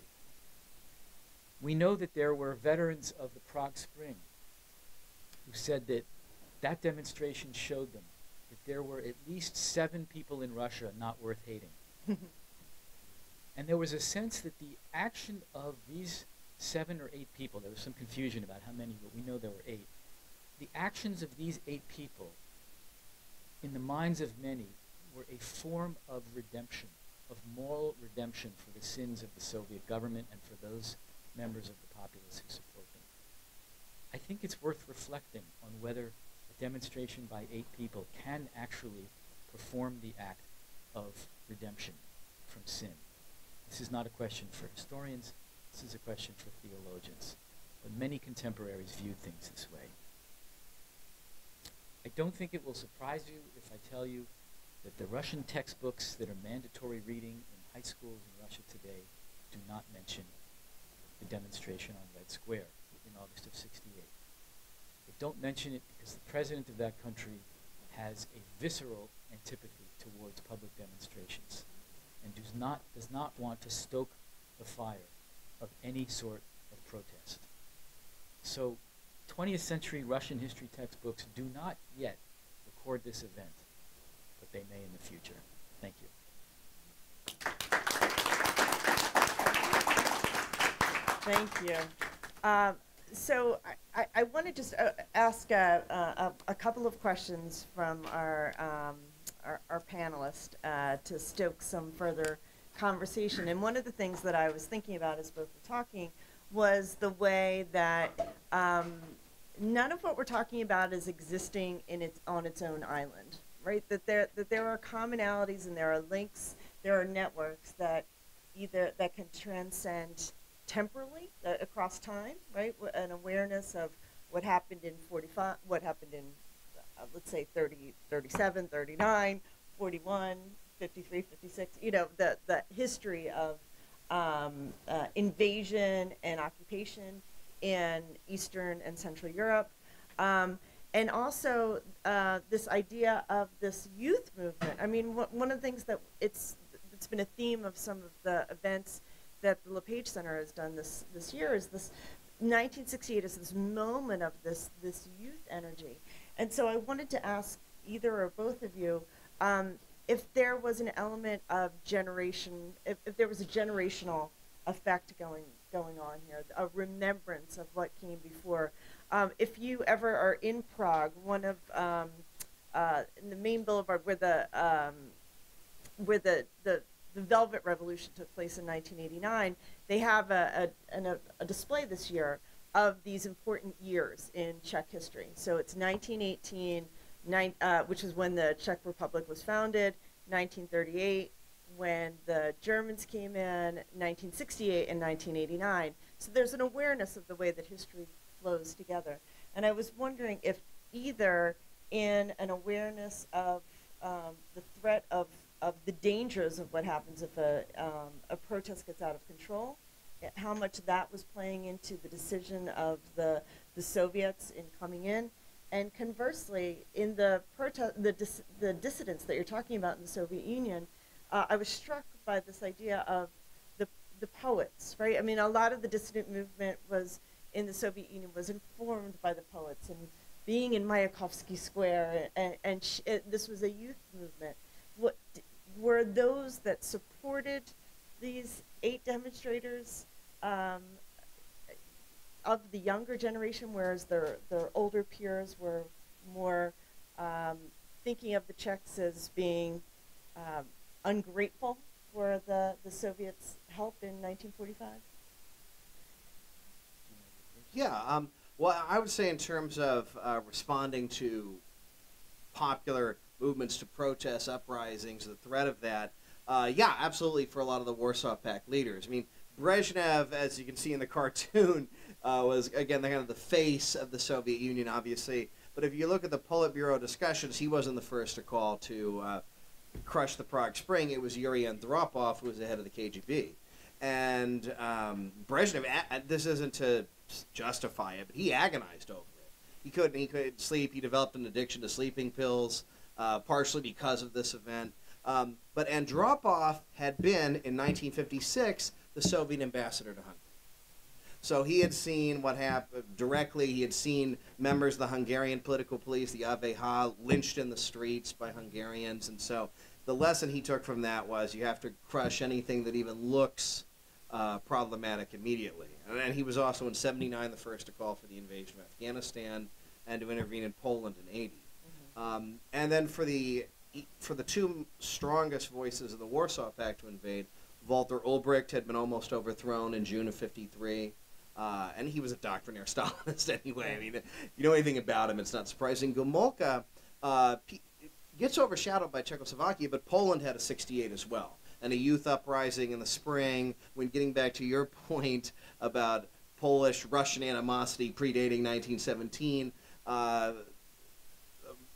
We know that there were veterans of the Prague Spring who said that that demonstration showed them that there were at least seven people in Russia not worth hating. And there was a sense that the action of these seven or eight people, there was some confusion about how many, but we know there were eight, the actions of these eight people in the minds of many were a form of redemption, of moral redemption for the sins of the Soviet government and for those members of the populace who support them. I think it's worth reflecting on whether a demonstration by eight people can actually perform the act of redemption from sin. This is not a question for historians, this is a question for theologians, but many contemporaries viewed things this way. I don't think it will surprise you if I tell you that the Russian textbooks that are mandatory reading in high schools in Russia today do not mention the demonstration on Red Square in August of sixty-eight. They don't mention it because the president of that country has a visceral antipathy towards public demonstrations and does not, does not want to stoke the fire of any sort of protest. So twentieth century Russian history textbooks do not yet record this event, but they may in the future. Thank you. Thank you. Uh, so I, I want to just uh, ask a, a, a couple of questions from our, um, our, our panelist uh, to stoke some further conversation. And one of the things that I was thinking about as both were talking was the way that um, none of what we're talking about is existing in its, on its own island, right? That there, that there are commonalities and there are links, there are networks that either that can transcend temporally uh, across time, right? W an awareness of what happened in forty-five, what happened in, uh, let's say, thirty, thirty-seven, thirty-nine, forty-one, fifty-three, fifty-six, you know, the, the history of um, uh, invasion and occupation in Eastern and Central Europe. Um, and also uh, this idea of this youth movement. I mean, wh one of the things that it's, it's been a theme of some of the events that the LePage Center has done this this year is this nineteen sixty-eight is this moment of this this youth energy, and so I wanted to ask either or both of you um, if there was an element of generation, if, if there was a generational effect going going on here, a remembrance of what came before. Um, if you ever are in Prague, one of um, uh, in the main boulevard where the um, where the the The Velvet Revolution took place in nineteen eighty-nine, they have a, a, an, a, a display this year of these important years in Czech history. So it's nineteen eighteen, nine, uh, which is when the Czech Republic was founded, nineteen thirty-eight, when the Germans came in, nineteen sixty-eight and nineteen eighty-nine. So there's an awareness of the way that history flows together. And I was wondering if either in an awareness of um, the threat of of the dangers of what happens if a, um, a protest gets out of control, how much that was playing into the decision of the, the Soviets in coming in. And conversely, in the, the, dis the dissidents that you're talking about in the Soviet Union, uh, I was struck by this idea of the, the poets, right? I mean, a lot of the dissident movement was in the Soviet Union was informed by the poets, and being in Mayakovsky Square, and, and sh it, this was a youth movement. What, were those that supported these eight demonstrators um, of the younger generation, whereas their, their older peers were more um, thinking of the Czechs as being um, ungrateful for the, the Soviets' help in nineteen forty-five? Yeah, um, well, I would say in terms of uh, responding to popular movements to protests, uprisings, the threat of that. Uh, yeah, absolutely, for a lot of the Warsaw Pact leaders. I mean, Brezhnev, as you can see in the cartoon, uh, was, again, the, kind of the face of the Soviet Union, obviously. But if you look at the Politburo discussions, he wasn't the first to call to uh, crush the Prague Spring. It was Yuri Andropov, who was the head of the K G B. And um, Brezhnev, this isn't to justify it, but he agonized over it. He couldn't, he couldn't sleep. He developed an addiction to sleeping pills. Uh, partially because of this event. Um, but Andropov had been, in nineteen fifty-six, the Soviet ambassador to Hungary. So he had seen what happened directly. He had seen members of the Hungarian political police, the AVH, lynched in the streets by Hungarians. And so the lesson he took from that was you have to crush anything that even looks uh, problematic immediately. And, and he was also in seventy-nine the first to call for the invasion of Afghanistan and to intervene in Poland in eighty. Mm-hmm. um, and then for the, for the two strongest voices of the Warsaw Pact to invade, Walter Ulbricht had been almost overthrown in June of fifty-three. Uh, and he was a doctrinaire Stalinist anyway. I mean, if you know anything about him, it's not surprising. Gomułka uh, gets overshadowed by Czechoslovakia, but Poland had a sixty-eight as well, and a youth uprising in the spring. When getting back to your point about Polish-Russian animosity predating nineteen seventeen, uh,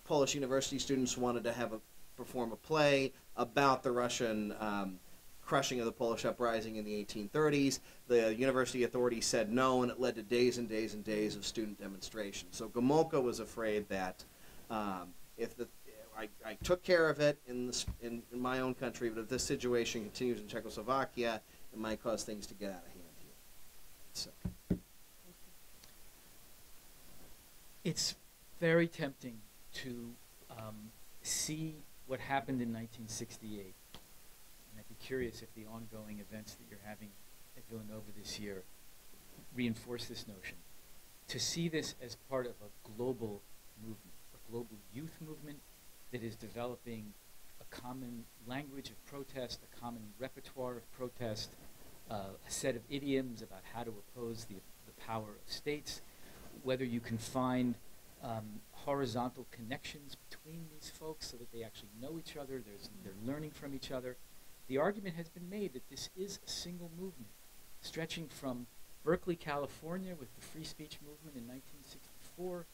Polish university students wanted to have a perform a play about the Russian um, crushing of the Polish uprising in the eighteen thirties. The university authorities said no, and it led to days and days and days of student demonstrations. So Gomułka was afraid that um, if the, I, I took care of it in, this, in, in my own country, but if this situation continues in Czechoslovakia, it might cause things to get out of hand here. So. It's very tempting to um, see what happened in nineteen sixty-eight. Curious if the ongoing events that you're having at Villanova this year reinforce this notion. To see this as part of a global movement, a global youth movement that is developing a common language of protest, a common repertoire of protest, uh, a set of idioms about how to oppose the, the power of states, whether you can find um, horizontal connections between these folks so that they actually know each other, there's, they're learning from each other. The argument has been made that this is a single movement, stretching from Berkeley, California with the free speech movement in nineteen sixty-four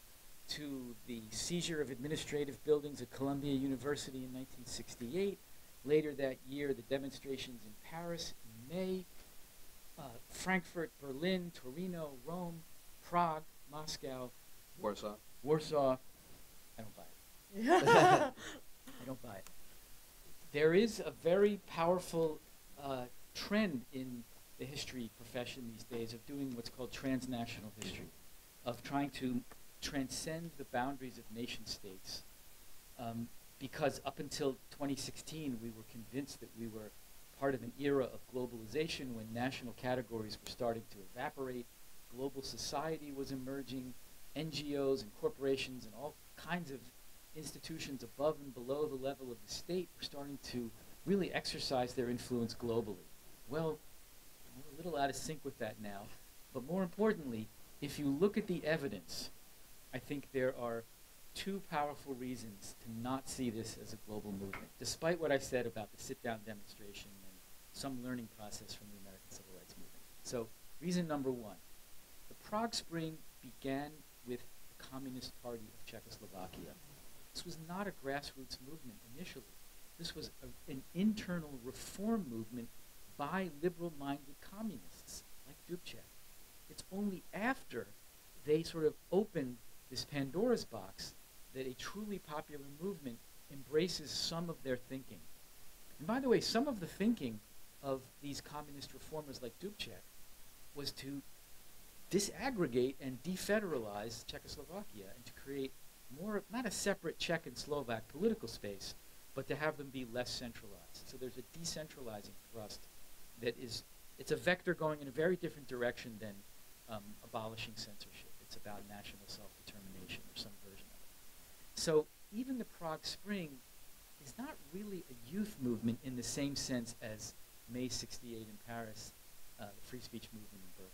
to the seizure of administrative buildings at Columbia University in nineteen sixty-eight. Later that year, the demonstrations in Paris in May, uh, Frankfurt, Berlin, Torino, Rome, Prague, Moscow, Warsaw. Warsaw. I don't buy it. I don't buy it. There is a very powerful uh, trend in the history profession these days of doing what's called transnational history, of trying to transcend the boundaries of nation states. Um, because up until twenty sixteen, we were convinced that we were part of an era of globalization when national categories were starting to evaporate, global society was emerging, N G Os and corporations and all kinds of institutions above and below the level of the state were starting to really exercise their influence globally. Well, we're a little out of sync with that now, but more importantly, if you look at the evidence, I think there are two powerful reasons to not see this as a global movement, despite what I said about the sit-down demonstration and some learning process from the American Civil Rights Movement. So, reason number one, the Prague Spring began with the Communist Party of Czechoslovakia. This was not a grassroots movement initially. This was a, an internal reform movement by liberal-minded communists like Dubček. It's only after they sort of opened this Pandora's box that a truly popular movement embraces some of their thinking. And by the way, some of the thinking of these communist reformers like Dubček was to disaggregate and defederalize Czechoslovakia and to create more, not a separate Czech and Slovak political space, but to have them be less centralized. So there's a decentralizing thrust that is, it's a vector going in a very different direction than um, abolishing censorship. It's about national self-determination or some version of it. So even the Prague Spring is not really a youth movement in the same sense as May sixty-eight in Paris, uh, the free speech movement in Berkeley.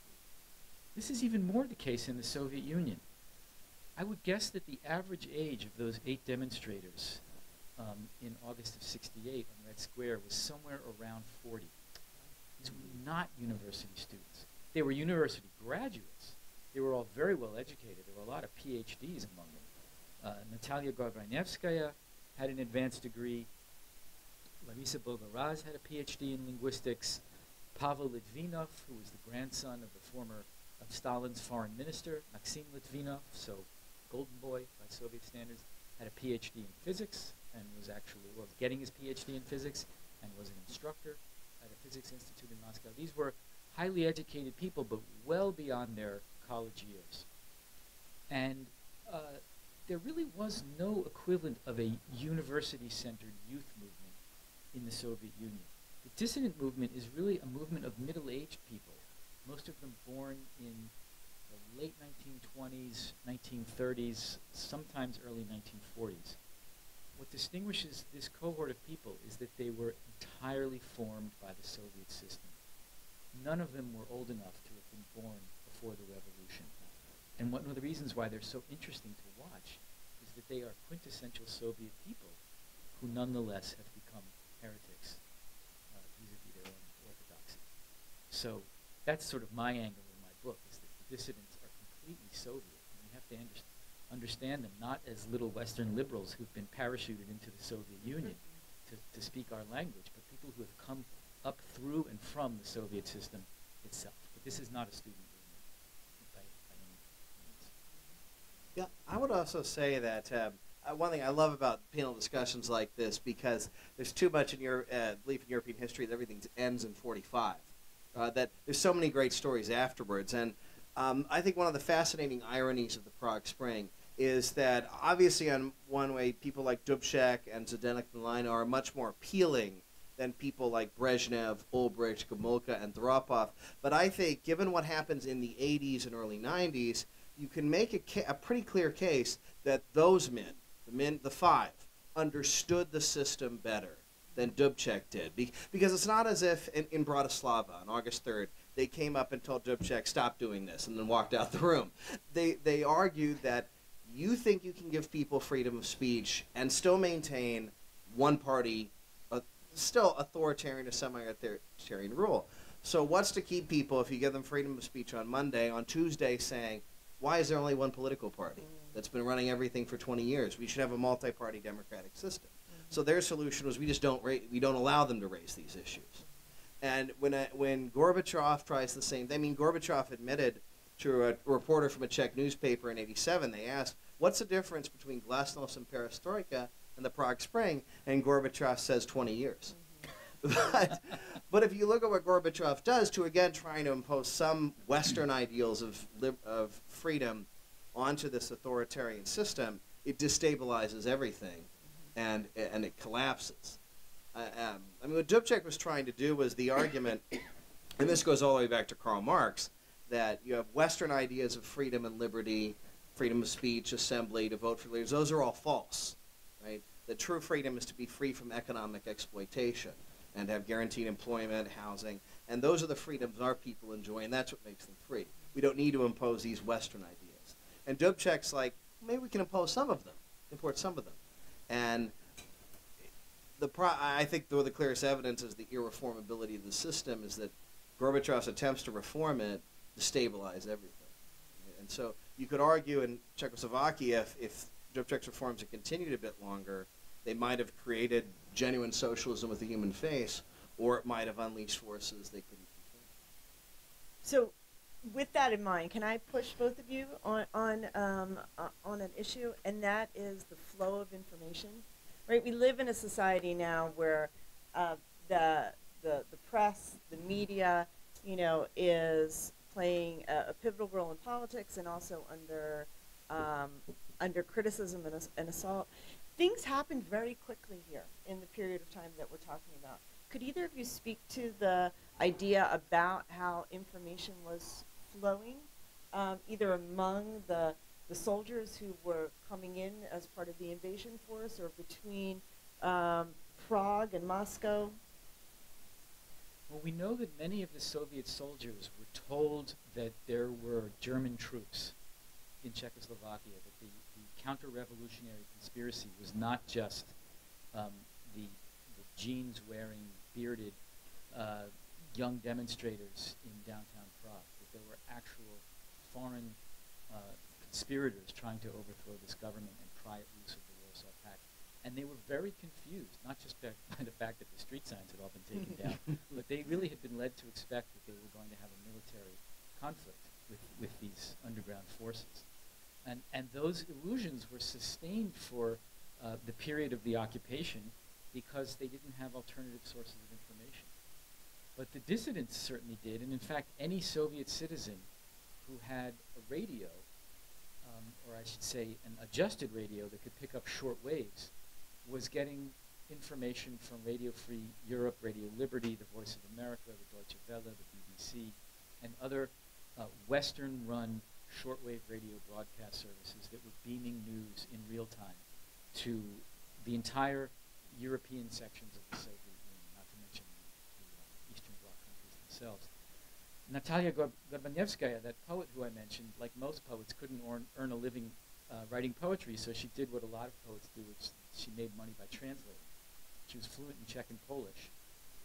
This is even more the case in the Soviet Union. I would guess that the average age of those eight demonstrators um, in August of sixty-eight on Red Square was somewhere around forty. These were not university students. They were university graduates. They were all very well educated. There were a lot of PhDs among them. Uh, Natalia Gorbanevskaya had an advanced degree. Larisa Bogoraz had a PhD in linguistics. Pavel Litvinov, who was the grandson of the former of Stalin's foreign minister, Maxim Litvinov, so golden boy by Soviet standards, had a PhD in physics and was actually was getting his PhD in physics and was an instructor at a physics institute in Moscow. These were highly educated people, but well beyond their college years. And uh, there really was no equivalent of a university-centered youth movement in the Soviet Union. The dissident movement is really a movement of middle-aged people, most of them born in the late nineteen twenties, nineteen thirties, sometimes early nineteen forties. What distinguishes this cohort of people is that they were entirely formed by the Soviet system. None of them were old enough to have been born before the revolution. And one of the reasons why they're so interesting to watch is that they are quintessential Soviet people who nonetheless have become heretics uh, vis-a-vis their own orthodoxy. So that's sort of my angle in my book, is that the dissidents are completely Soviet, and we have to underst understand them not as little Western liberals who've been parachuted into the Soviet Union to, to speak our language, but people who have come up through and from the Soviet system itself. But this is not a student movement. By, by any means. Yeah, I would also say that uh, Uh, one thing I love about panel discussions like this, because there's too much in your uh, belief in European history that everything ends in forty-five. Uh, that there's so many great stories afterwards, and um, I think one of the fascinating ironies of the Prague Spring is that obviously, on one way, people like Dubček and Sudetenland are much more appealing than people like Brezhnev, Ulbricht, Gomułka, and Andropov. But I think, given what happens in the eighties and early nineties, you can make a, ca a pretty clear case that those men. The men, the five, understood the system better than Dubček did. Be because it's not as if in, in Bratislava on August third, they came up and told Dubček, stop doing this, and then walked out the room. They, they argued that you think you can give people freedom of speech and still maintain one party, uh, still authoritarian or semi-authoritarian rule. So what's to keep people if you give them freedom of speech on Monday, on Tuesday saying, why is there only one political party that's been running everything for twenty years? We should have a multi-party democratic system. Mm-hmm. So their solution was, we just don't ra we don't allow them to raise these issues. And when I, when Gorbachev tries the same, I mean, Gorbachev admitted to a reporter from a Czech newspaper in eighty-seven. They asked, "What's the difference between Glasnost and Perestroika and the Prague Spring?" And Gorbachev says, twenty years. Mm-hmm. but but if you look at what Gorbachev does to again trying to impose some Western ideals of lib of freedom onto this authoritarian system, it destabilizes everything, and and it collapses. Uh, um, I mean, what Dubček was trying to do was the argument, and this goes all the way back to Karl Marx, that you have Western ideas of freedom and liberty, freedom of speech, assembly, to vote for leaders. Those are all false, right? The true freedom is to be free from economic exploitation and have guaranteed employment, housing, and those are the freedoms our people enjoy, and that's what makes them free. We don't need to impose these Western ideas. And Dubček's like, maybe we can impose some of them, import some of them. And the pro I think the, the clearest evidence is the irreformability of the system is that Gorbachev's attempts to reform it destabilize everything. And so you could argue in Czechoslovakia, if, if Dubček's reforms had continued a bit longer, they might have created genuine socialism with a human face, or it might have unleashed forces they couldn't control. So, with that in mind, can I push both of you on on um, uh, on an issue, and that is the flow of information, right? We live in a society now where uh, the the the press, the media, you know, is playing a, a pivotal role in politics and also under um, under criticism and, and assault. Things happened very quickly here in the period of time that we're talking about. Could either of you speak to the idea about how information was flowing, um, either among the, the soldiers who were coming in as part of the invasion force or between um, Prague and Moscow? Well, we know that many of the Soviet soldiers were told that there were German troops in Czechoslovakia, that the, the counter-revolutionary conspiracy was not just um, the, the jeans-wearing, bearded, uh, young demonstrators in downtown Prague, that there were actual foreign uh, conspirators trying to overthrow this government and pry it loose of the Warsaw Pact. And they were very confused, not just by, by the fact that the street signs had all been taken down, but they really had been led to expect that they were going to have a military conflict with, with these underground forces. And, and those illusions were sustained for uh, the period of the occupation because they didn't have alternative sources of information. But the dissidents certainly did, and in fact, any Soviet citizen who had a radio, um, or I should say an adjusted radio that could pick up short waves, was getting information from Radio Free Europe, Radio Liberty, the Voice of America, the Deutsche Welle, the B B C, and other uh, Western-run shortwave radio broadcast services that were beaming news in real time to the entire European sections of the Soviet Union, not to mention the uh, Eastern Bloc countries themselves. Natalia Gorbanevskaya, that poet who I mentioned, like most poets, couldn't earn a living uh, writing poetry, so she did what a lot of poets do, which she made money by translating. She was fluent in Czech and Polish.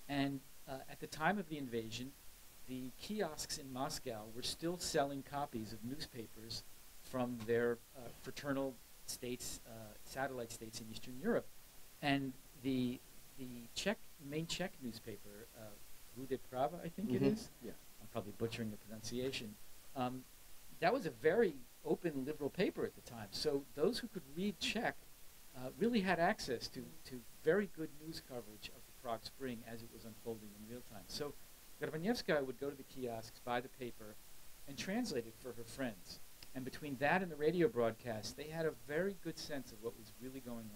And uh, at the time of the invasion, the kiosks in Moscow were still selling copies of newspapers from their uh, fraternal states, uh, satellite states in Eastern Europe. And the, the Czech, main Czech newspaper, Rude uh, Prava, I think mm-hmm. it is. Yeah. I'm probably butchering the pronunciation. Um, that was a very open liberal paper at the time. So those who could read Czech uh, really had access to, to very good news coverage of the Prague Spring as it was unfolding in real time. So Gorbanevskaya would go to the kiosks, buy the paper, and translate it for her friends. And between that and the radio broadcast, they had a very good sense of what was really going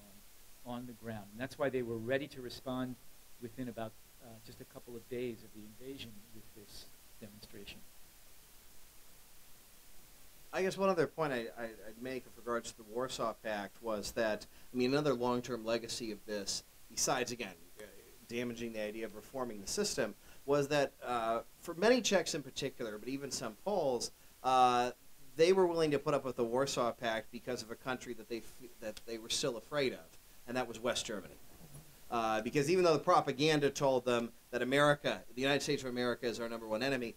on on the ground. And that's why they were ready to respond within about uh, just a couple of days of the invasion with this demonstration. I guess one other point I, I, I'd make with regards to the Warsaw Pact was that, I mean, another long-term legacy of this, besides, again, uh, damaging the idea of reforming the system, was that uh, for many Czechs in particular, but even some Poles, uh, they were willing to put up with the Warsaw Pact because of a country that they f that they were still afraid of, and that was West Germany. Uh, because even though the propaganda told them that America, the United States of America, is our number one enemy,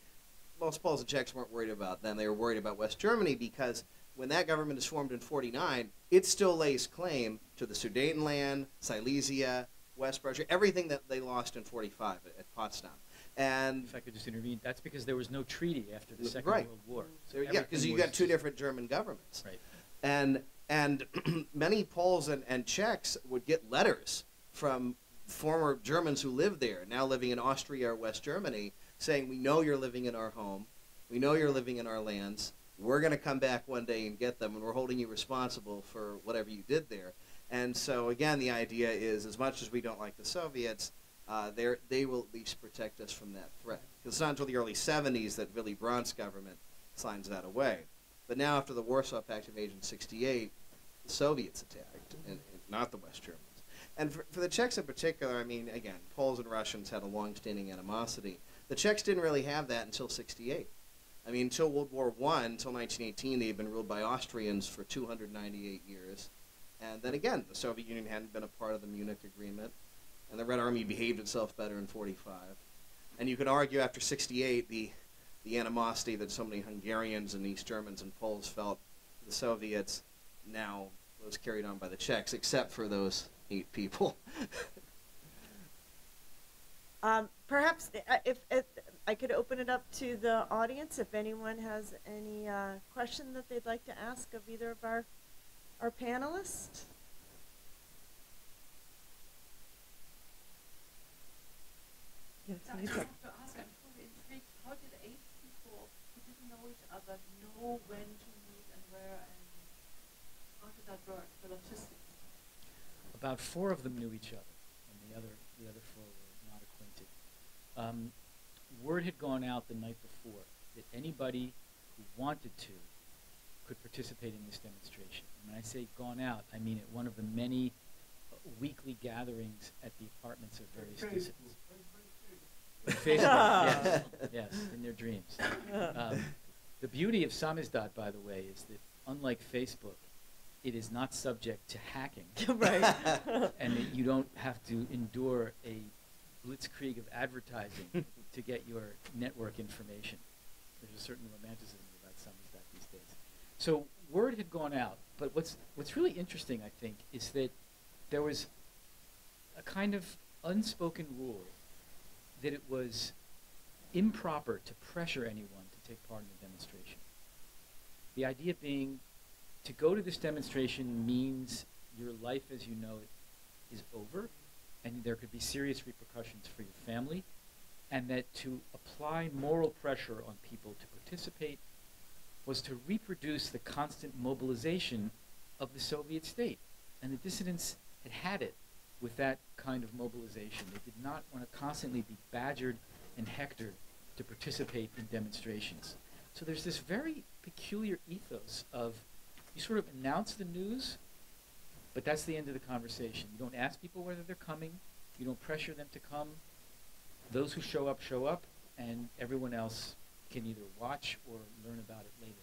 most Poles and Czechs weren't worried about them. They were worried about West Germany because when that government is formed in forty-nine, it still lays claim to the Sudetenland, Silesia, West Prussia, everything that they lost in forty-five at, at Potsdam. And if I could just intervene, that's because there was no treaty after the Second right. World War. So yeah, because you got two different German governments. Right. And, and many Poles and, and Czechs would get letters from former Germans who lived there, now living in Austria or West Germany, saying, we know you're living in our home. We know you're living in our lands. We're going to come back one day and get them, and we're holding you responsible for whatever you did there. And so, again, the idea is, as much as we don't like the Soviets, Uh, they will at least protect us from that threat. Because it's not until the early seventies that Willy Brandt's government signs that away. But now after the Warsaw Pact invasion in sixty-eight, the Soviets attacked, and, and not the West Germans. And for, for the Czechs in particular, I mean, again, Poles and Russians had a long-standing animosity. The Czechs didn't really have that until sixty-eight. I mean, until World War One, until nineteen eighteen, they had been ruled by Austrians for two hundred ninety-eight years. And then again, the Soviet Union hadn't been a part of the Munich Agreement. And the Red Army behaved itself better in forty-five. And you could argue after sixty-eight, the, the animosity that so many Hungarians and East Germans and Poles felt the Soviets now was carried on by the Czechs, except for those eight people. um, perhaps if, if I could open it up to the audience, if anyone has any uh, question that they'd like to ask of either of our, our panelists. Yes, I have to ask, I'm totally intrigued. How did eight people who didn't know each other know when to meet and where, and how did that work, the logistics? About four of them knew each other, and the other, the other four were not acquainted. Um, word had gone out the night before that anybody who wanted to could participate in this demonstration. And when I say gone out, I mean at one of the many uh, weekly gatherings at the apartments of various dissidents. Facebook, yes, yes, in their dreams. Um, the beauty of samizdat, by the way, is that unlike Facebook, it is not subject to hacking. Right. And it, you don't have to endure a blitzkrieg of advertising to get your network information. There's a certain romanticism about samizdat these days. So word had gone out, but what's, what's really interesting, I think, is that there was a kind of unspoken rule that it was improper to pressure anyone to take part in the demonstration. The idea being, to go to this demonstration means your life as you know it is over, and there could be serious repercussions for your family, and that to apply moral pressure on people to participate was to reproduce the constant mobilization of the Soviet state. And the dissidents had had it with that kind of mobilization. They did not want to constantly be badgered and hectored to participate in demonstrations. So there's this very peculiar ethos of, you sort of announce the news, but that's the end of the conversation. You don't ask people whether they're coming. You don't pressure them to come. Those who show up, show up, and everyone else can either watch or learn about it later.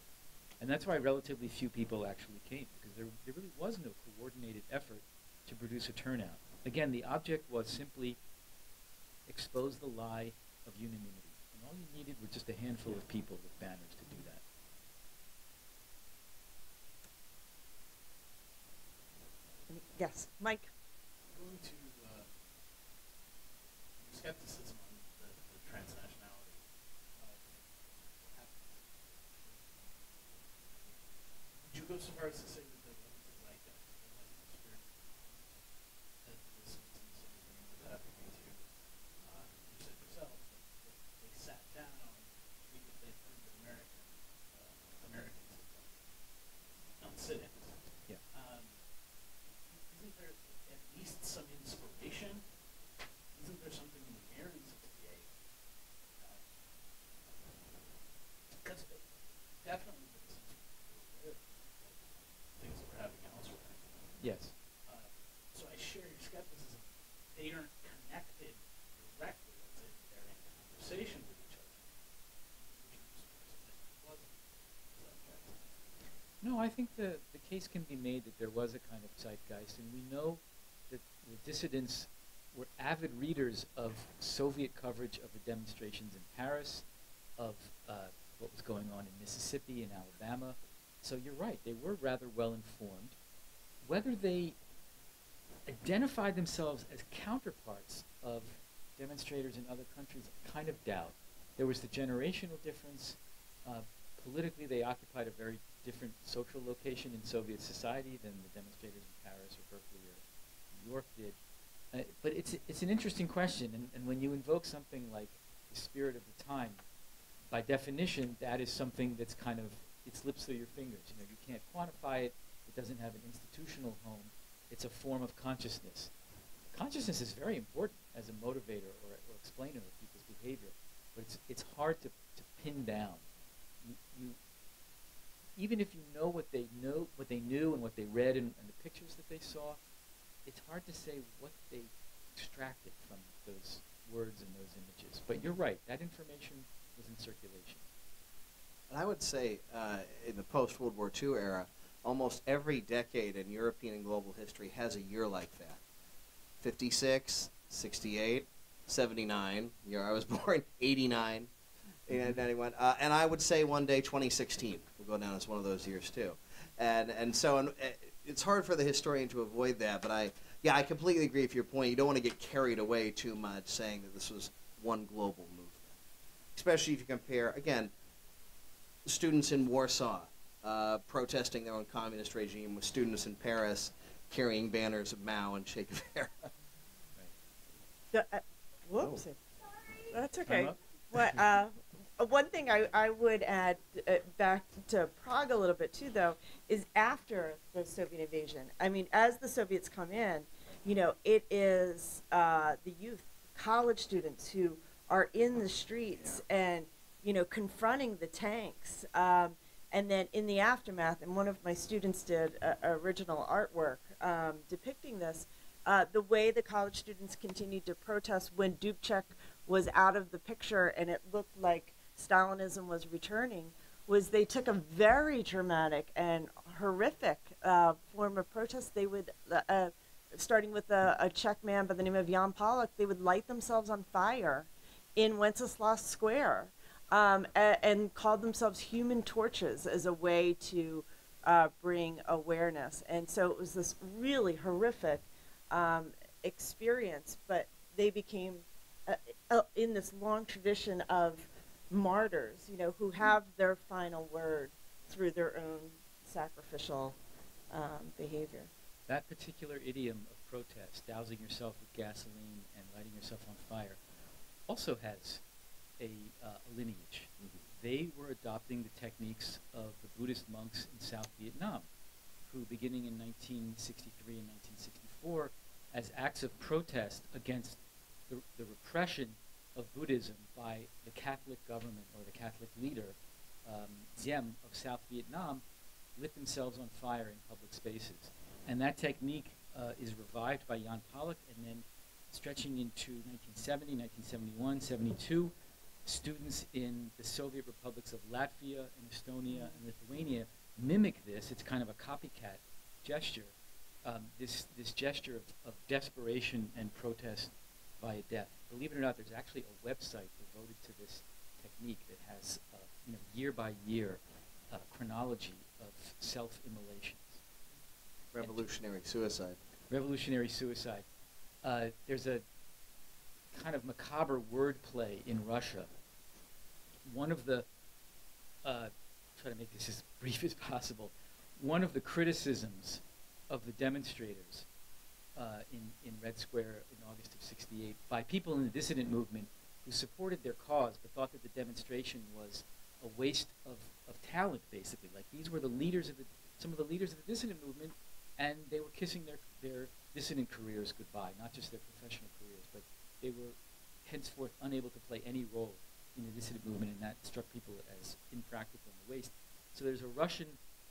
And that's why relatively few people actually came, because there, there really was no coordinated effort to produce a turnout. Again, the object was simply expose the lie of unanimity. And all you needed were just a handful of people with banners to do that. Yes, Mike. Going to uh, your skepticism on the, the transnationality. Uh, would you go so far as to say that the Russians like that? That this instance of agreeing with that because you, uh, you said yourself that, that they sat down because they heard the American, uh, Americans don't sit in. Some inspiration? Isn't there something in the narratives of today? Because uh, definitely things that we're having elsewhere. Yes. Uh, so I share your skepticism. They aren't connected directly as if they're in conversation with each other. No, I think the, the case can be made that there was a kind of zeitgeist, and we know the dissidents were avid readers of Soviet coverage of the demonstrations in Paris, of uh, what was going on in Mississippi and Alabama. So you're right, they were rather well informed. Whether they identified themselves as counterparts of demonstrators in other countries, I kind of doubt. There was the generational difference. Uh, politically, they occupied a very different social location in Soviet society than the demonstrators in Paris or Berkeley or York did. Uh, but it's, it's an interesting question, and, and when you invoke something like the spirit of the time, by definition, that is something that's kind of, it slips through your fingers. You know, you can't quantify it, it doesn't have an institutional home, it's a form of consciousness. Consciousness is very important as a motivator or, or explainer of people's behavior, but it's, it's hard to, to pin down. You, you, even if you know what they know, what they knew and what they read and, and the pictures that they saw, it's hard to say what they extracted from those words and those images. But you're right, that information was in circulation. And I would say uh, in the post-World War Two era, almost every decade in European and global history has a year like that. fifty-six, sixty-eight, seventy-nine, year I was born, eighty-nine, and ninety-one. Uh, and I would say one day twenty sixteen will go down as one of those years too. And, and so, in, uh, it's hard for the historian to avoid that, but I, yeah, I completely agree with your point. You don't want to get carried away too much saying that this was one global movement, especially if you compare, again, students in Warsaw uh, protesting their own communist regime with students in Paris carrying banners of Mao and Che Guevara. Right. The, uh, whoops. Oh. That's okay. What, uh, one thing I, I would add uh, back to Prague a little bit too, though, is after the Soviet invasion. I mean, as the Soviets come in, you know, it is uh, the youth, college students who are in the streets and, you know, confronting the tanks. Um, and then in the aftermath, and one of my students did uh, original artwork um, depicting this, uh, the way the college students continued to protest when Dubček was out of the picture and it looked like Stalinism was returning, was they took a very dramatic and horrific uh, form of protest. They would, uh, uh, starting with a, a Czech man by the name of Jan Palach, they would light themselves on fire in Wenceslas Square um, a, and called themselves human torches as a way to uh, bring awareness. And so it was this really horrific um, experience, but they became uh, uh, in this long tradition of martyrs, you know, who have their final word through their own sacrificial um, behavior. That particular idiom of protest, dousing yourself with gasoline and lighting yourself on fire, also has a uh, lineage. Mm-hmm. They were adopting the techniques of the Buddhist monks in South Vietnam, who beginning in nineteen sixty-three and nineteen sixty-four, as acts of protest against the, the repression of Buddhism by the Catholic government or the Catholic leader, um, Diem of South Vietnam, lit themselves on fire in public spaces. And that technique uh, is revived by Jan Palach, and then stretching into nineteen seventy, nineteen seventy-one, seventy-two, students in the Soviet republics of Latvia and Estonia and Lithuania mimic this. It's kind of a copycat gesture, um, this, this gesture of, of desperation and protest via death. Believe it or not, there's actually a website devoted to this technique that has uh, you know, year by year uh, chronology of self-immolations. Revolutionary suicide. Revolutionary suicide. Uh, there's a kind of macabre wordplay in Russia. One of the, uh, try to make this as brief as possible, one of the criticisms of the demonstrators uh, in, in Red Square in August of sixty-eight by people in the dissident movement who supported their cause but thought that the demonstration was a waste of, of talent, basically. Like, these were the leaders of the, some of the leaders of the dissident movement, and they were kissing their, their dissident careers goodbye, not just their professional careers, but they were henceforth unable to play any role in the dissident movement, and that struck people as impractical and a waste. So there's a Russian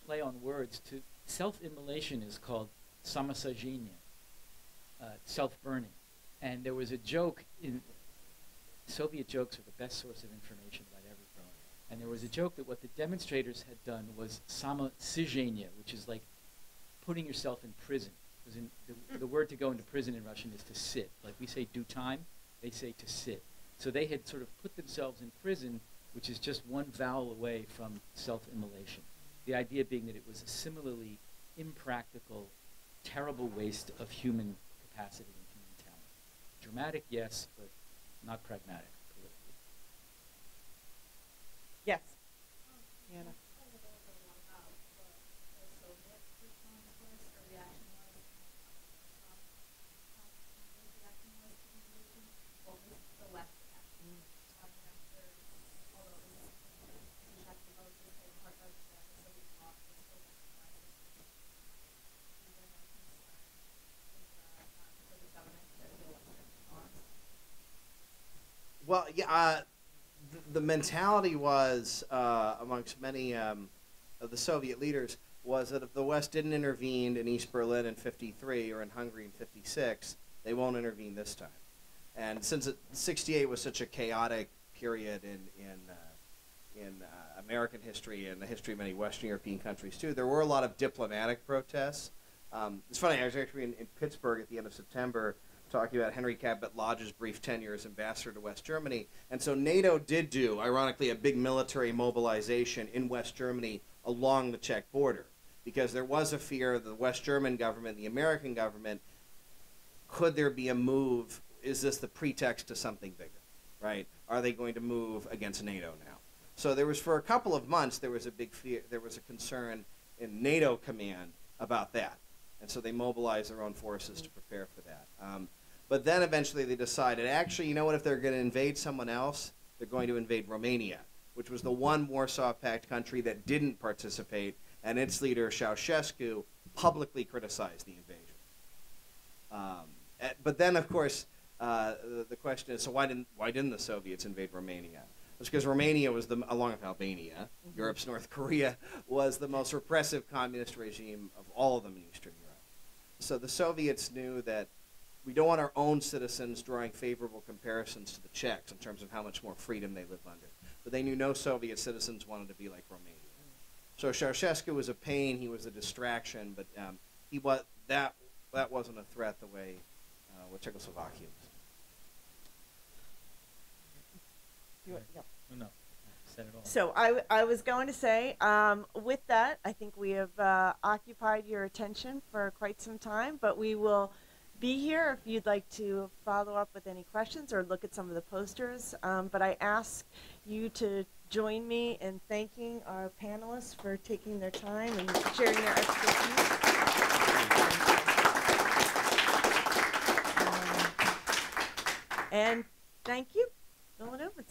play on words to self-immolation is called samosazhenie, uh, self-burning. And there was a joke in, Soviet jokes are the best source of information about everything. And there was a joke that what the demonstrators had done was samosazhenie, which is like putting yourself in prison. In the, the word to go into prison in Russian is to sit. Like we say do time, they say to sit. So they had sort of put themselves in prison, which is just one vowel away from self-immolation. The idea being that it was a similarly impractical, terrible waste of human capacity and human talent. Dramatic, yes, but not pragmatic. Politically. Yes. Anna. Well, yeah, uh, th the mentality was, uh, amongst many um, of the Soviet leaders, was that if the West didn't intervene in East Berlin in fifty-three or in Hungary in fifty-six, they won't intervene this time. And since it, sixty-eight was such a chaotic period in, in, uh, in uh, American history and the history of many Western European countries too, there were a lot of diplomatic protests. Um, it's funny, I was actually in, in Pittsburgh at the end of September, talking about Henry Cabot Lodge's brief tenure as ambassador to West Germany. And so NATO did do, ironically, a big military mobilization in West Germany along the Czech border, because there was a fear of the West German government, the American government, could there be a move? Is this the pretext to something bigger, right? Are they going to move against NATO now? So there was, for a couple of months, there was a big fear, there was a concern in NATO command about that. And so they mobilized their own forces to prepare for that. Um, But then eventually they decided, actually, you know what, if they're going to invade someone else, they're going to invade Romania, which was the one Warsaw Pact country that didn't participate, and its leader, Ceausescu, publicly criticized the invasion. Um, at, but then, of course, uh, the, the question is, so why didn't, why didn't the Soviets invade Romania? It's because Romania was, the, along with Albania, mm-hmm. Europe's North Korea, was the most repressive communist regime of all of them in Eastern Europe. So the Soviets knew that we don't want our own citizens drawing favorable comparisons to the Czechs in terms of how much more freedom they live under. But they knew no Soviet citizens wanted to be like Romania. So Ceausescu was a pain, he was a distraction, but um, he was, that, that wasn't a threat the way uh, what Czechoslovakia was. You want, no. No, said it all. So I, I was going to say, um, with that, I think we have uh, occupied your attention for quite some time, but we will be here if you'd like to follow up with any questions or look at some of the posters. Um, but I ask you to join me in thanking our panelists for taking their time and sharing their expertise. Um, and thank you. Going over.